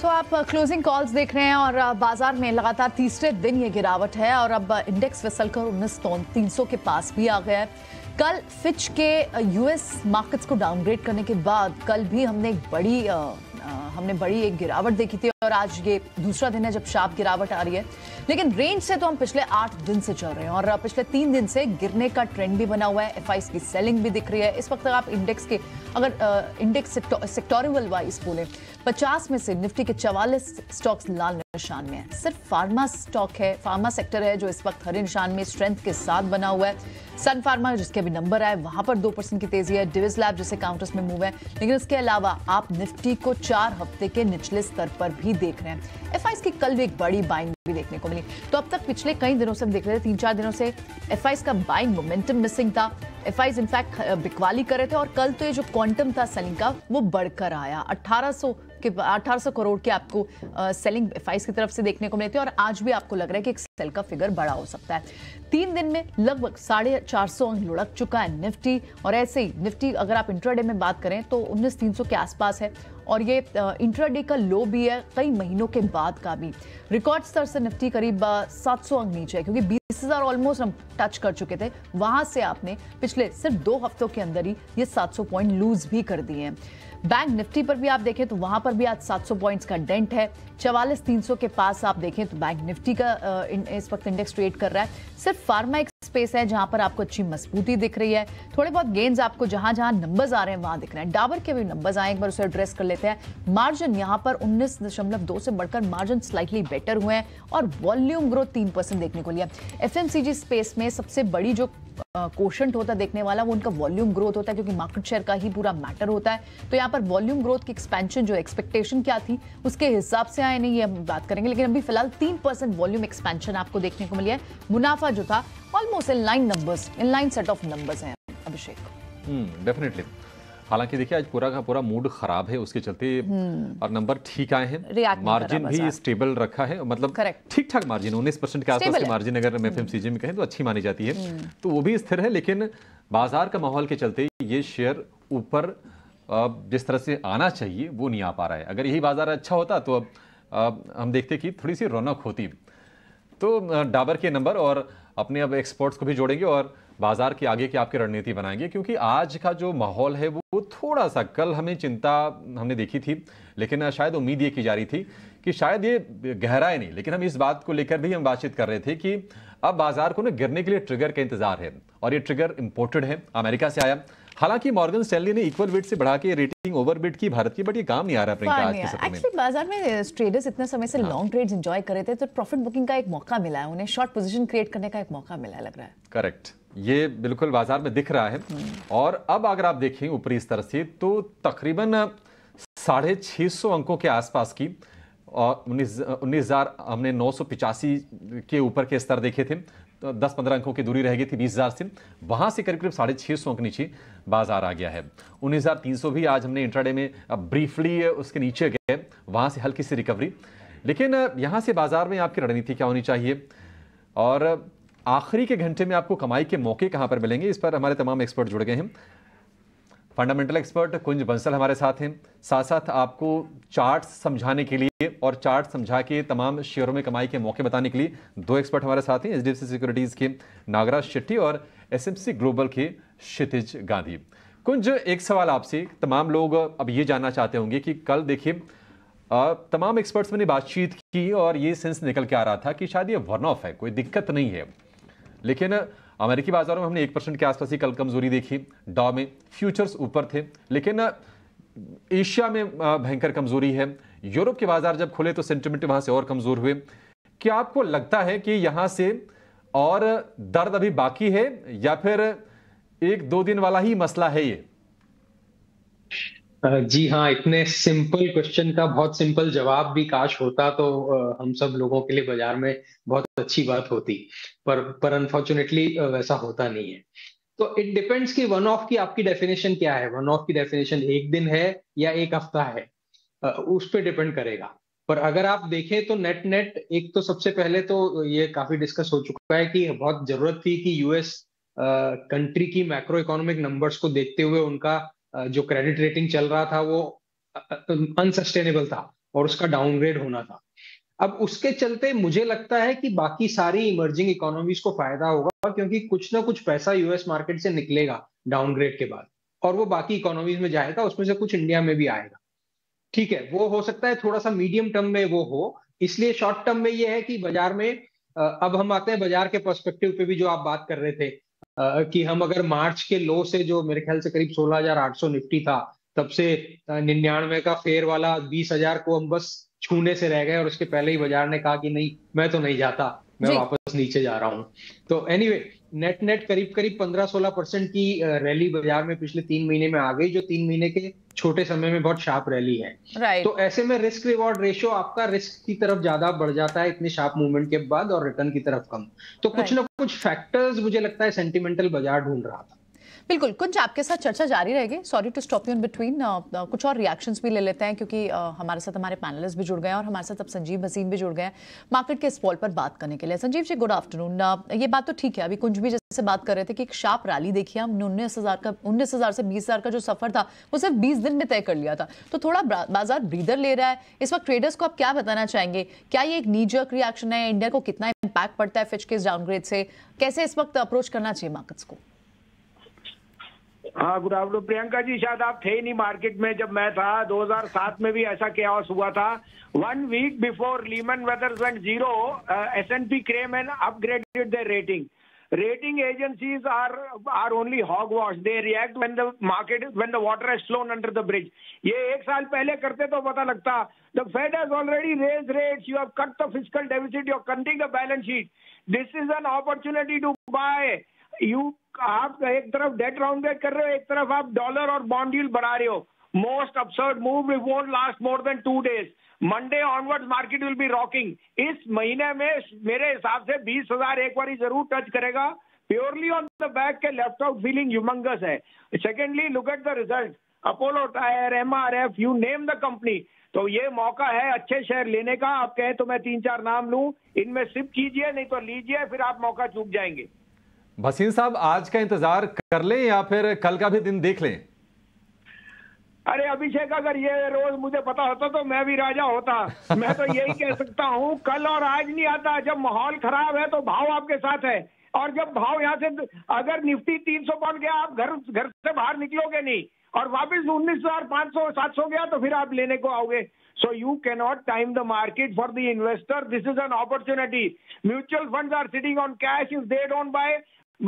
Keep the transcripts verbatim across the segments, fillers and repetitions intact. सो आप closing calls देख रहे हैं और बाजार में लगातार तीसरे दिन ये गिरावट है और अब इंडेक्स फिसलकर उन्नीस तीन सौ के पास भी आ गया है। कल फिच के यूएस मार्केट्स को डाउनग्रेड करने के बाद कल भी हमने एक बड़ी आ, आ, हमने बड़ी एक गिरावट देखी थी और आज ये दूसरा दिन है जब शार्प गिरावट आ रही है, लेकिन रेंज से तो हम पिछले आठ दिन से चल रहे हैं और पिछले तीन दिन से गिरने का ट्रेंड भी बना हुआ है। एफआईस की सेलिंग भी दिख रही है। इस वक्त आप इंडेक्स के अगर आ, इंडेक्स सेक्टोरियल वाइज बोले पचास में से निफ्टी के चवालीस स्टॉक्स लाल निशान में है। सिर्फ फार्मा स्टॉक है, फार्मा सेक्टर है जो इस वक्त हरे निशान में स्ट्रेंथ के साथ बना हुआ है। सन फार्मा जिसके अभी नंबर आए वहां पर दो परसेंट की तेजी है। डिविस लैब जैसे काउंटर्स में मूव है, लेकिन इसके अलावा आप निफ्टी को चार हफ्ते के निचले स्तर पर भी देख रहे हैं। एफआईएस की कल भी एक बड़ी बाइंग भी देखने को मिली। तो अब तक पिछले कई दिनों से हम देख रहे थे, तीन चार दिनों से एफआईएस का बाइंग मोमेंटम मिसिंग था। एफआईएस इनफैक्ट बिकवाली कर रहे थे और कल तो ये जो क्वांटम था सेलिंग का वो बढ़कर आया। अठारह सौ के अठारह सौ करोड़ के आपको आ, सेलिंग एफआईएस की तरफ से देखने को मिलती है और आज भी आपको लग रहा है कि एक सेल का फिगर बड़ा हो सकता है। तीन दिन में लगभग साढ़े चार सौ अंक लुढ़क चुका है निफ्टी और ऐसे ही निफ्टी अगर आप इंट्राडे में बात करें तो उन्नीस तीन सौ के आसपास है और ये इंट्राडे का लो भी है कई महीनों के बाद का भी। रिकॉर्ड स्तर से निफ्टी करीब सात सौ अंक नीचे है क्योंकि बीस हज़ार ऑलमोस्ट हम टच कर चुके थे। वहाँ से आपने पिछले सिर्फ दो हफ्तों के अंदर ही ये सात सौ पॉइंट लूज भी कर दिए हैं। बैंक निफ्टी पर भी आप देखें तो वहाँ पर भी आज सात सौ पॉइंट्स का डेंट है। चवालीस तीन सौ के पास आप देखें तो बैंक निफ्टी का इस वक्त इंडेक्स ट्रेड कर रहा है। सिर्फ फार्मा एक स्पेस है जहां पर आपको अच्छी मजबूती दिख रही है। थोड़े बहुत गेंस आपको जहां जहां नंबर्स आ रहे हैं वहां दिख रहे हैं। डाबर के भी नंबर्स आए, एक बार उसे एड्रेस कर लेते हैं। मार्जिन यहां पर उन्नीस दशमलव दो से बढ़कर मार्जिन स्लाइटली बेटर हुए हैं और वॉल्यूम ग्रोथ तीन परसेंट देखने को लिया। एफएमसीजी स्पेस में सबसे बड़ी जो कोशंट होता देखने वाला वो उनका वॉल्यूम ग्रोथ होता है क्योंकि मार्केट शेयर का ही पूरा मैटर होता है। तो यहाँ पर वॉल्यूम ग्रोथ की एक्सपेंशन जो एक्सपेक्टेशन क्या थी उसके हिसाब से आए नहीं, ये हम बात करेंगे, लेकिन अभी फिलहाल तीन परसेंट वॉल्यूम एक्सपेंशन आपको देखने को मिली है। मुनाफा जो था almost inline numbers inline set of numbers हैं। अभिषेक हम्म डेफिनेटली, हालांकि देखिए आज पूरा का पूरा मूड खराब है, उसके चलते और नंबर ठीक आए हैं। मार्जिन भी स्टेबल रखा है, मतलब ठीक ठाक मार्जिन उन्नीस परसेंट के आसपास की मार्जिन अगर हम एफएमसीजी में कहें तो अच्छी मानी जाती है, तो वो भी स्थिर है। लेकिन बाजार का माहौल के चलते ये शेयर ऊपर जिस तरह से आना चाहिए वो नहीं आ पा रहा है। अगर यही बाजार अच्छा होता तो अब, अब हम देखते कि थोड़ी सी रौनक होती। तो डाबर के नंबर और अपने अब एक्सपोर्ट्स को भी जोड़ेंगे और बाजार के आगे की आपकी रणनीति बनाएंगे, क्योंकि आज का जो माहौल है वो थोड़ा सा कल हमें चिंता हमने देखी थी, लेकिन शायद उम्मीद ये की जा रही थी कि शायद ये गहराए नहीं। लेकिन हम इस बात को लेकर भी हम बातचीत कर रहे थे कि अब बाजार को ना गिरने के लिए ट्रिगर का इंतजार है और ये ट्रिगर इंपोर्टेड है, अमेरिका से आया। हालांकि मॉर्गन स्टैनली ने इक्वल वेट से बढ़ा के रेटिंग ओवरबिट की भारत की, बट ये काम नहीं आ रहा प्रियंका आज के सत्र में। एक्चुअली बाजार में ट्रेडर्स इतने समय से लॉन्ग ट्रेड्स एंजॉय कर रहे थे तो प्रॉफिट बुकिंग का एक मौका मिला है, उन्हें शॉर्ट पोजीशन क्रिएट करने का एक मौका मिला है, लग रहा है। करेक्ट, ये बिल्कुल बाजार में दिख रहा है। और अब अगर आप देखें ऊपरी स्तर से तो तकरीबन साढ़े छः सौ अंकों के आसपास की और उन्नीस उन्नीस हजार हमने नौ सौ पिचासी के ऊपर के स्तर देखे थे, तो दस पंद्रह अंकों की दूरी रह गई थी बीस हज़ार से। वहाँ से करीब करीब साढ़े छः सौ अंक नीचे बाजार आ गया है। उन्नीस हज़ार तीन सौ भी आज हमने इंट्राडे में ब्रीफली उसके नीचे गए, वहाँ से हल्की सी रिकवरी। लेकिन यहाँ से बाजार में आपकी रणनीति क्या होनी चाहिए और आखिरी के घंटे में आपको कमाई के मौके कहाँ पर मिलेंगे, इस पर हमारे तमाम एक्सपर्ट जुड़ गए हैं। फंडामेंटल एक्सपर्ट कुंज बंसल हमारे साथ हैं, साथ साथ आपको चार्ट समझाने के लिए और चार्ट समझा के तमाम शेयरों में कमाई के मौके बताने के लिए दो एक्सपर्ट हमारे साथ हैं, एचडीएफसी सिक्योरिटीज के नागराज शेट्टी और एसएमसी ग्लोबल के क्षितिज गांधी। कुंज, एक सवाल आपसे, तमाम लोग अब ये जानना चाहते होंगे कि कल देखिए तमाम एक्सपर्ट्स मैंने बातचीत की और ये सेंस निकल के आ रहा था कि शायद ये वन ऑफ है, कोई दिक्कत नहीं है, लेकिन अमेरिकी बाजारों में हमने एक परसेंट के आसपास ही कल कमजोरी देखी। डॉ में फ्यूचर्स ऊपर थे, लेकिन एशिया में भयंकर कमजोरी है। यूरोप के बाजार जब खुले तो सेंटिमेंट वहां से और कमजोर हुए। क्या आपको लगता है कि यहां से और दर्द अभी बाकी है या फिर एक दो दिन वाला ही मसला है ये? जी हाँ, इतने सिंपल क्वेश्चन का बहुत सिंपल जवाब भी काश होता तो हम सब लोगों के लिए बाजार में बहुत अच्छी बात होती, पर पर अनफॉर्चुनेटली वैसा होता नहीं है। तो इट डिपेंड्स कि वन ऑफ की आपकी डेफिनेशन क्या है। वन ऑफ की डेफिनेशन एक दिन है या एक हफ्ता है, उस पर डिपेंड करेगा। पर अगर आप देखें तो नेट नेट एक तो सबसे पहले तो ये काफी डिस्कस हो चुका है कि बहुत जरूरत थी कि यूएस कंट्री की मैक्रो इकोनॉमिक नंबर्स को देखते हुए उनका जो क्रेडिट रेटिंग चल रहा था वो अनसस्टेनेबल था, और उसका डाउनग्रेड होना था। अब उसके चलते मुझे लगता है कि बाकी सारी इमर्जिंग इकोनॉमीज को फायदा होगा, क्योंकि कुछ ना कुछ पैसा यूएस मार्केट से निकलेगा डाउनग्रेड के बाद और वो बाकी इकोनॉमीज में जाएगा, उसमें से कुछ इंडिया में भी आएगा। ठीक है, वो हो सकता है थोड़ा सा मीडियम टर्म में वो हो। इसलिए शॉर्ट टर्म में ये है कि बाजार में, अब हम आते हैं बाजार के पर्सपेक्टिव पे भी जो आप बात कर रहे थे कि हम अगर मार्च के लो से, जो मेरे ख्याल से करीब सोलह हज़ार आठ सौ निफ्टी था, तब से निन्यानवे का फेयर वाला बीस हज़ार को हम बस छूने से रह गए और उसके पहले ही बाजार ने कहा कि नहीं, मैं तो नहीं जाता, मैं वापस नीचे जा रहा हूं। तो एनीवे, नेट नेट करीब करीब पंद्रह सोलह परसेंट की रैली बाजार में पिछले तीन महीने में आ गई, जो तीन महीने के छोटे समय में बहुत शार्प रैली है। right. तो ऐसे में रिस्क रिवॉर्ड रेशियो आपका रिस्क की तरफ ज्यादा बढ़ जाता है इतने शार्प मूवमेंट के बाद और रिटर्न की तरफ कम। तो कुछ right. ना कुछ फैक्टर्स मुझे लगता है सेंटिमेंटल बाजार ढूंढ रहा था। बिल्कुल, कुंज आपके साथ चर्चा जारी रहेगी। Sorry to stop you in between, कुछ और रिएक्शंस भी ले लेते हैं क्योंकि uh, हमारे साथ हमारे पैनलिस्ट भी जुड़ गए हैं और हमारे साथ अब संजीव भसीन भी जुड़ गए हैं मार्केट के इस पॉल पर बात करने के लिए। Sanjeev ji good afternoon. ये बात तो ठीक है, अभी कुंज भी जैसे बात कर रहे थे कि एक शार्प रैली देखिए, हम उन्नीस हज़ार का उन्नीस हज़ार से बीस हज़ार का जो सफर था वो सिर्फ बीस दिन में तय कर लिया था, तो थोड़ा बाजार ब्रीदर ले रहा है इस वक्त। ट्रेडर्स को आप क्या बताना चाहेंगे, क्या ये एक नीजर्क रिएक्शन है, इंडिया को कितना इम्पैक्ट पड़ता है फिच के इस डाउनग्रेड से, कैसे इस वक्त अप्रोच करना चाहिए मार्केट्स को? हाँ गुड आफ्टरनून प्रियंका जी, शायद आप थे ही नहीं मार्केट में जब मैं था। दो हज़ार सात में भी ऐसा केओस हुआ था। One week before Lehman Brothers went zero, S and P came and upgraded their rating. Rating agencies are are only hogwash. They react when the market when the water has flown under the bridge. ये एक साल पहले करते तो पता लगता। The Fed has already raised rates. You have cut the fiscal deficit. You are cutting the balance sheet. This is an opportunity to buy. You आप एक तरफ डेट राउंड कर रहे हो, एक तरफ आप डॉलर और बॉन्ड यील्ड बढ़ा रहे हो। Most absurd move, it won't last more than two days. Monday onwards market will be rocking. इस महीने में मेरे हिसाब से बीस हजार एक बार जरूर टच करेगा, प्योरली ऑन द बैक के लेफ्ट आउट फीलिंग ह्यूमंगस है। Secondly look at the result, Apollo tyre, M R F, you name the company. तो ये मौका है अच्छे शेयर लेने का। आप कहें तो मैं तीन चार नाम लूं, इनमें सिप कीजिए, नहीं तो लीजिए, फिर आप मौका चूक जाएंगे। भसीन साहब, आज का इंतजार कर लें या फिर कल का भी दिन देख लें? अरे अभिषेक, अगर ये रोज मुझे पता होता तो मैं भी राजा होता। मैं तो यही कह सकता हूँ, कल और आज नहीं आता। जब माहौल खराब है तो भाव आपके साथ है, और जब भाव यहाँ से, अगर निफ्टी तीन सौ पहुंच गया आप घर घर से बाहर निकलोगे नहीं, और वापस उन्नीस हजार पांच सौ सात सौ गया तो फिर आप लेने को आओगे। So you cannot time the market for the investor. This is an opportunity. Mutual funds are sitting on cash. If they don't buy,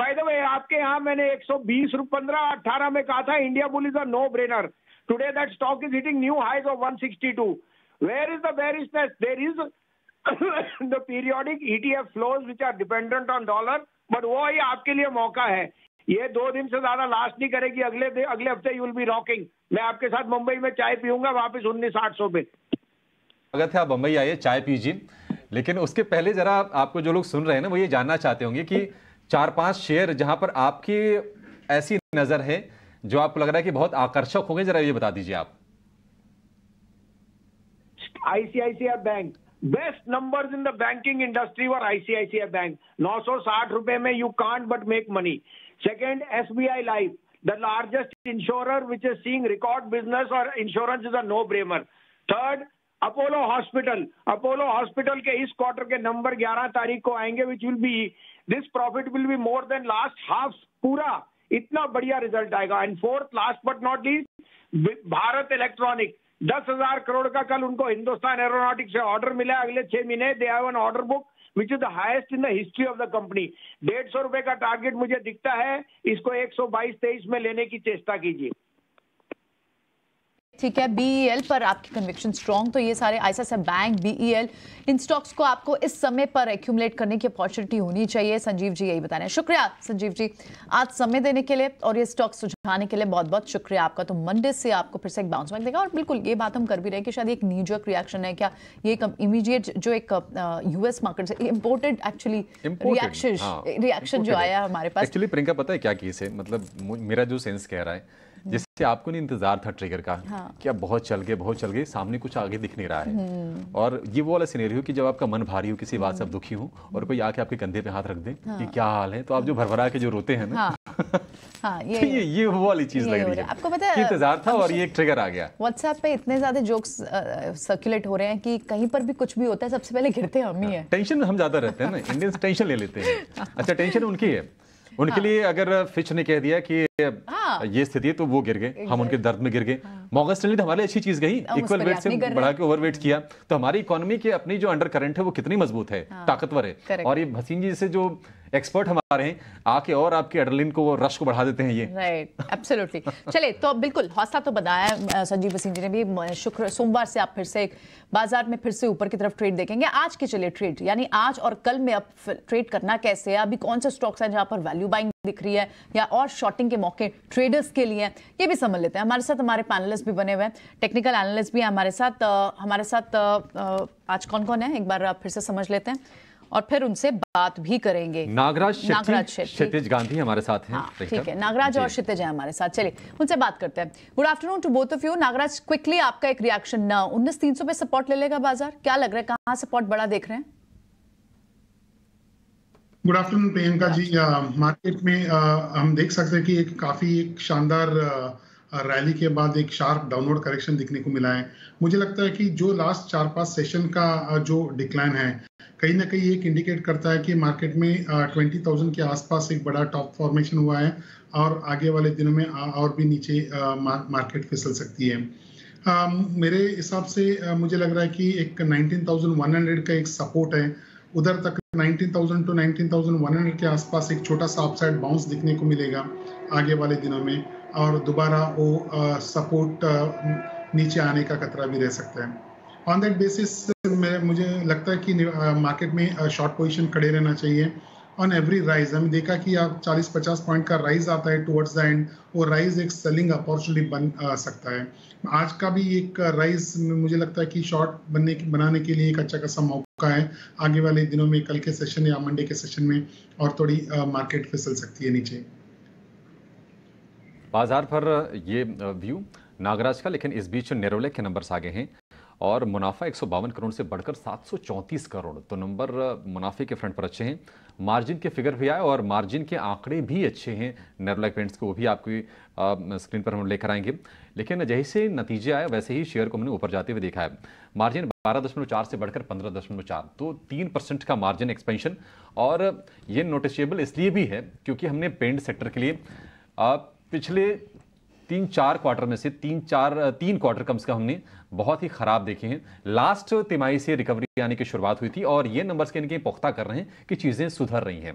by the way, आपके यहाँ मैंने एक सौ बीस रुपये पंद्रह अठारह में कहा था India Bull is a no-brainer. Today that stock is hitting new highs of one sixty-two. Where is the bearishness? There is the periodic E T F flows which are dependent on dollar, but वो ही आपके लिए मौका है। ये दो दिन से ज्यादा लास्ट नहीं करेगी। अगले अगले हफ्ते यू विल बी रॉकिंग। मैं आपके साथ मुंबई में चाय पीऊंगा वापस उन्नीस आठ सौ पे। स्वागत है, आप मुंबई आइए, चाय पीजिए। लेकिन उसके पहले जरा आपको जो लोग सुन रहे हैं ना, वो ये जानना चाहते होंगे कि चार पांच शेयर जहां पर आपकी ऐसी नजर है जो आपको लग रहा है कि बहुत आकर्षक होंगे, जरा ये बता दीजिए आप। ICICI bank, best numbers in the banking industry और आईसीआईसीआई बैंक। नौ सौ साठ रुपए में you can't but make money. Second, S B I Life, the largest insurer which is seeing record business, or insurance is a no-brainer. Third, Apollo Hospital. Apollo Hospital के इस quarter के number ग्यारह तारीख को आएंगे, which will be, this profit will be more than last half पूरा। इतना बढ़िया result आएगा। And fourth, last but not least, Bharat electronic, दस हज़ार करोड़ का कल उनको हिंदुस्तान एरोनॉटिक्स से ऑर्डर मिला है अगले छह महीने। They have an order book which is the highest in the history of the company. डेढ़ सौ रुपए का टारगेट मुझे दिखता है, इसको एक सौ बाईस तेईस में लेने की चेष्टा कीजिए। ठीक है, बीईएल पर आपकी कन्विक्शन स्ट्रांग, तो ये सारे आईसीआईसीआई बैंक, बीईएल, इन स्टॉक्स को आपको इस समय पर एक्यूमुलेट करने की अपॉर्चुनिटी होनी चाहिए। संजीव जी यही बता रहे हैं। शुक्रिया संजीव जी आज समय देने के लिए और ये स्टॉक्स सुझाने के लिए बहुत बहुत शुक्रिया आपका। तो मंडे से आपको फिर से एक बाउंस बैक देगा। और बिल्कुल ये बात हम कर भी रहे कि शायद एक न्यूजर्क रिएक्शन है क्या, ये इमीडिएट जो एक यूएस मार्केट से इम्पोर्टेड एक्चुअली रिएक्शन रिएक्शन जो आया हमारे पास। एक्चुअली प्रियंका पता है क्या केस है, मतलब मेरा जो सेंस कह रहा है, जिससे आपको नहीं इंतजार था ट्रिगर का। हाँ। कि आप बहुत चल गए बहुत चल गए, सामने कुछ आगे दिख नहीं रहा है। और ये वो वाला सिनेरियो कि जब आपका मन भारी हो, किसी बात से आप दुखी हो और कोई आके आपके कंधे पे हाथ रख दे। हाँ। कि क्या हाल है, तो आप जो भरभरा के जो रोते हैं ना। हाँ। हाँ, ये, तो ये ये वो वाली चीज लग रही है। आपको पता है इंतजार था और ये एक ट्रिगर आ गया। व्हाट्सएप पे इतने ज्यादा जोक्स सर्कुलेट हो रहे हैं कि कहीं पर भी कुछ भी होता है सबसे पहले गिरते हम ही हैं। टेंशन हम ज्यादा रहते हैं ना, इंडियंस टेंशन ले लेते हैं। अच्छा, टेंशन उनकी है, उनके हाँ। लिए अगर फिच ने कह दिया कि हाँ। ये स्थिति है तो वो गिर गए, हम उनके दर्द में गिर गए। हाँ। मॉर्गन स्टैनली तो हमारे अच्छी चीज गई, इक्वल वेट से बढ़ा के ओवरवेट किया, तो हमारी इकोनॉमी के अपनी जो अंडर करंट है वो कितनी मजबूत है, हाँ। ताकतवर है। Correct. और ये भसीन जी से जो एक्सपर्ट हमारे हैं आके और आपके एड्रेनलिन को रश को बढ़ा देते हैं ये। Right, absolutely. चले तो बिल्कुल हौसला तो बताया संजीव भसीन जी ने भी। शुक्र सोमवार से आप फिर से बाजार में फिर से ऊपर की तरफ ट्रेड देखेंगे। आज के चले ट्रेड यानी आज और कल में आप ट्रेड करना कैसे है, अभी कौन से स्टॉक्स हैं जहां पर वैल्यू बाइंग दिख रही है या और शॉर्टिंग के मौके ट्रेडर्स के लिए, ये भी समझ लेते हैं। हमारे साथ हमारे पैनलिस्ट भी बने हुए हैं, टेक्निकल एनालिस्ट भी हैं हमारे साथ। हमारे साथ आज कौन कौन है एक बार आप फिर से समझ लेते हैं और फिर उनसे बात भी करेंगे। नागराज शेट्टी, क्षितिज गांधी हमारे साथ हैं। हाँ, ठीक है, नागराज और क्षितिज हैं हमारे साथ। चलिए उनसे बात करते हैं। Good afternoon to both of you. Nagraj, quickly आपका एक रिएक्शन ना, उन्नीस तीन सौ पे सपोर्ट ले लेगा बाजार, क्या लग रहा है, कहाँ सपोर्ट बड़ा देख रहे हैं? Good afternoon Priyanka ji. आ, मार्केट में आ, हम देख सकते हैं कि एक काफी एक शानदार रैली के बाद एक शार्प डाउनवर्ड करेक्शन दिखने को मिला है। मुझे लगता है कि जो लास्ट चार पांच सेशन का जो डिक्लाइन है कहीं ना कहीं एक इंडिकेट करता है कि मार्केट में ट्वेंटी थाउजेंड के आसपास एक बड़ा टॉप फॉर्मेशन हुआ है और आगे वाले दिनों में और भी नीचे मार्केट फिसल सकती है। मेरे हिसाब से मुझे लग रहा है कि एक नाइनटीन थाउजेंड वन हंड्रेड का एक सपोर्ट है, उधर तक nineteen thousand to nineteen thousand one hundred के आसपास एक छोटा सा अपसाइड बाउंस दिखने को मिलेगा आगे वाले दिनों में और दोबारा वो सपोर्ट नीचे आने का खतरा भी रह सकता है। ऑन दैट बेसिस मुझे लगता है कि मार्केट में शॉर्ट पोजीशन खड़े रहना चाहिए। ऑन एवरी राइज हमने देखा कि आप चालीस पचास पॉइंट का राइज आता है टुवर्ड्स द एंड, वो राइज एक सेलिंग अपॉर्चुनिटी बन आ, सकता है। आज का भी एक राइज मुझे लगता है कि शॉर्ट बनने बनाने के लिए एक अच्छा खासा मौका है आगे वाले दिनों में, कल के सेशन या मंडे के सेशन में, और थोड़ी आ, मार्केट फिसल सकती है नीचे। बाजार पर ये व्यू नागराज का, लेकिन इस बीच नेरोलैक के नंबर्स आगे हैं और मुनाफा एक सौ बावन करोड़ से बढ़कर सात सौ चौंतीस करोड़, तो नंबर मुनाफे के फ्रंट पर अच्छे हैं। मार्जिन के फिगर भी आए और मार्जिन के आंकड़े भी अच्छे हैं नेरोलैक पेंट्स को, वो भी आपकी स्क्रीन पर हम लेकर आएंगे। लेकिन जैसे नतीजे आए वैसे ही शेयर को हमने ऊपर जाते हुए देखा है। मार्जिन बारह दशमलव चार से बढ़कर पंद्रह दशमलव चार, तो तीन परसेंट का मार्जिन एक्सपेंशन। और ये नोटिसेबल इसलिए भी है क्योंकि हमने पेंट सेक्टर के लिए पिछले तीन चार क्वार्टर में से तीन चार तीन क्वार्टर कम से कम हमने बहुत ही खराब देखे हैं। लास्ट तिमाही से रिकवरी आने की शुरुआत हुई थी और ये नंबर्स कहीं ना कहीं पुख्ता कर रहे हैं कि चीज़ें सुधर रही हैं।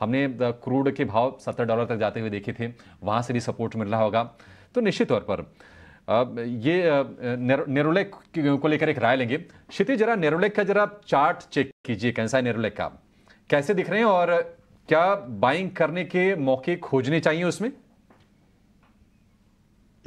हमने क्रूड के भाव सत्तर डॉलर तक जाते हुए देखे थे, वहाँ से भी सपोर्ट मिल रहा होगा। तो निश्चित तौर पर ये नेरोलैक को लेकर एक राय लेंगे। क्षितिज, जरा नेरोलैक का जरा चार्ट चेक कीजिए, कैसा है नेरोलैक का, कैसे दिख रहे हैं और क्या बाइंग करने के मौके खोजने चाहिए उसमें?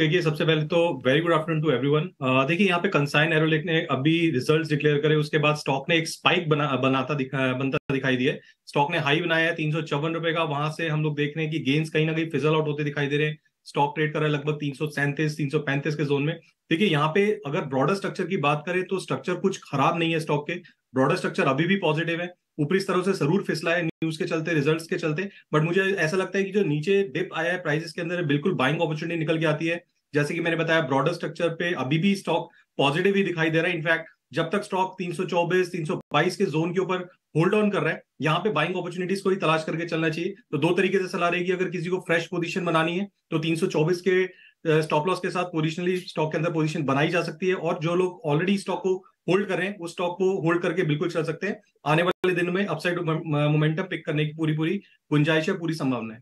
देखिए, सबसे पहले तो very good afternoon to everyone. देखिए यहाँ पे कंसाइन नेरोलैक ने अभी रिजल्ट्स डिक्लेयर करे, उसके बाद स्टॉक ने एक स्पाइक बना बनाता दिखा बनता दिखाई दिए। स्टॉक ने हाई बनाया है तीन सौ चौवन रुपए का, वहां से हम लोग देख रहे हैं कि गेंस कहीं ना कहीं फिजल आउट होते दिखाई दे रहे हैं। स्टॉक ट्रेड कर रहा है लगभग तीन सौ सैंतीस तीन सौ पैंतीस के जोन में। देखिए यहाँ पे अगर ब्रॉडर स्ट्रक्चर की बात करें तो स्ट्रक्चर कुछ खराब नहीं है स्टॉक के, ब्रॉडर स्ट्रक्चर अभी भी पॉजिटिव है। ऊपरी स्तरों से जरूर फिसला है न्यूज के चलते, रिजल्ट्स के चलते, बट मुझे ऐसा लगता है कि जो नीचे डिप आया है प्राइसेस के अंदर बिल्कुल बाइंग अपॉर्चुनिटी निकल के आती है। जैसे कि मैंने बताया ब्रॉडर स्ट्रक्चर पे अभी भी स्टॉक पॉजिटिव ही दिखाई दे रहा है। इनफैक्ट जब तक स्टॉक तीन सौ चौबीस तीन सौ बाईस के जोन के ऊपर होल्ड ऑन कर रहा है, यहाँ पे बाइंग अपॉर्चुनिटीज को ही तलाश करके चलना चाहिए। तो दो तरीके से सलाह रहेगी, अगर किसी को फ्रेश पोजीशन बनानी है तो तीन सौ चौबीस के स्टॉप लॉस के साथ पोजिशनली स्टॉक के अंदर पोजीशन बनाई जा सकती है, और जो लोग ऑलरेडी स्टॉक को होल्ड कर रहे हैं उस स्टॉक को होल्ड करके बिल्कुल चल सकते हैं। आने वाले दिनों में अपसाइड मोमेंटम पिक करने की पूरी पूरी गुंजाइश है, पूरी संभावना है।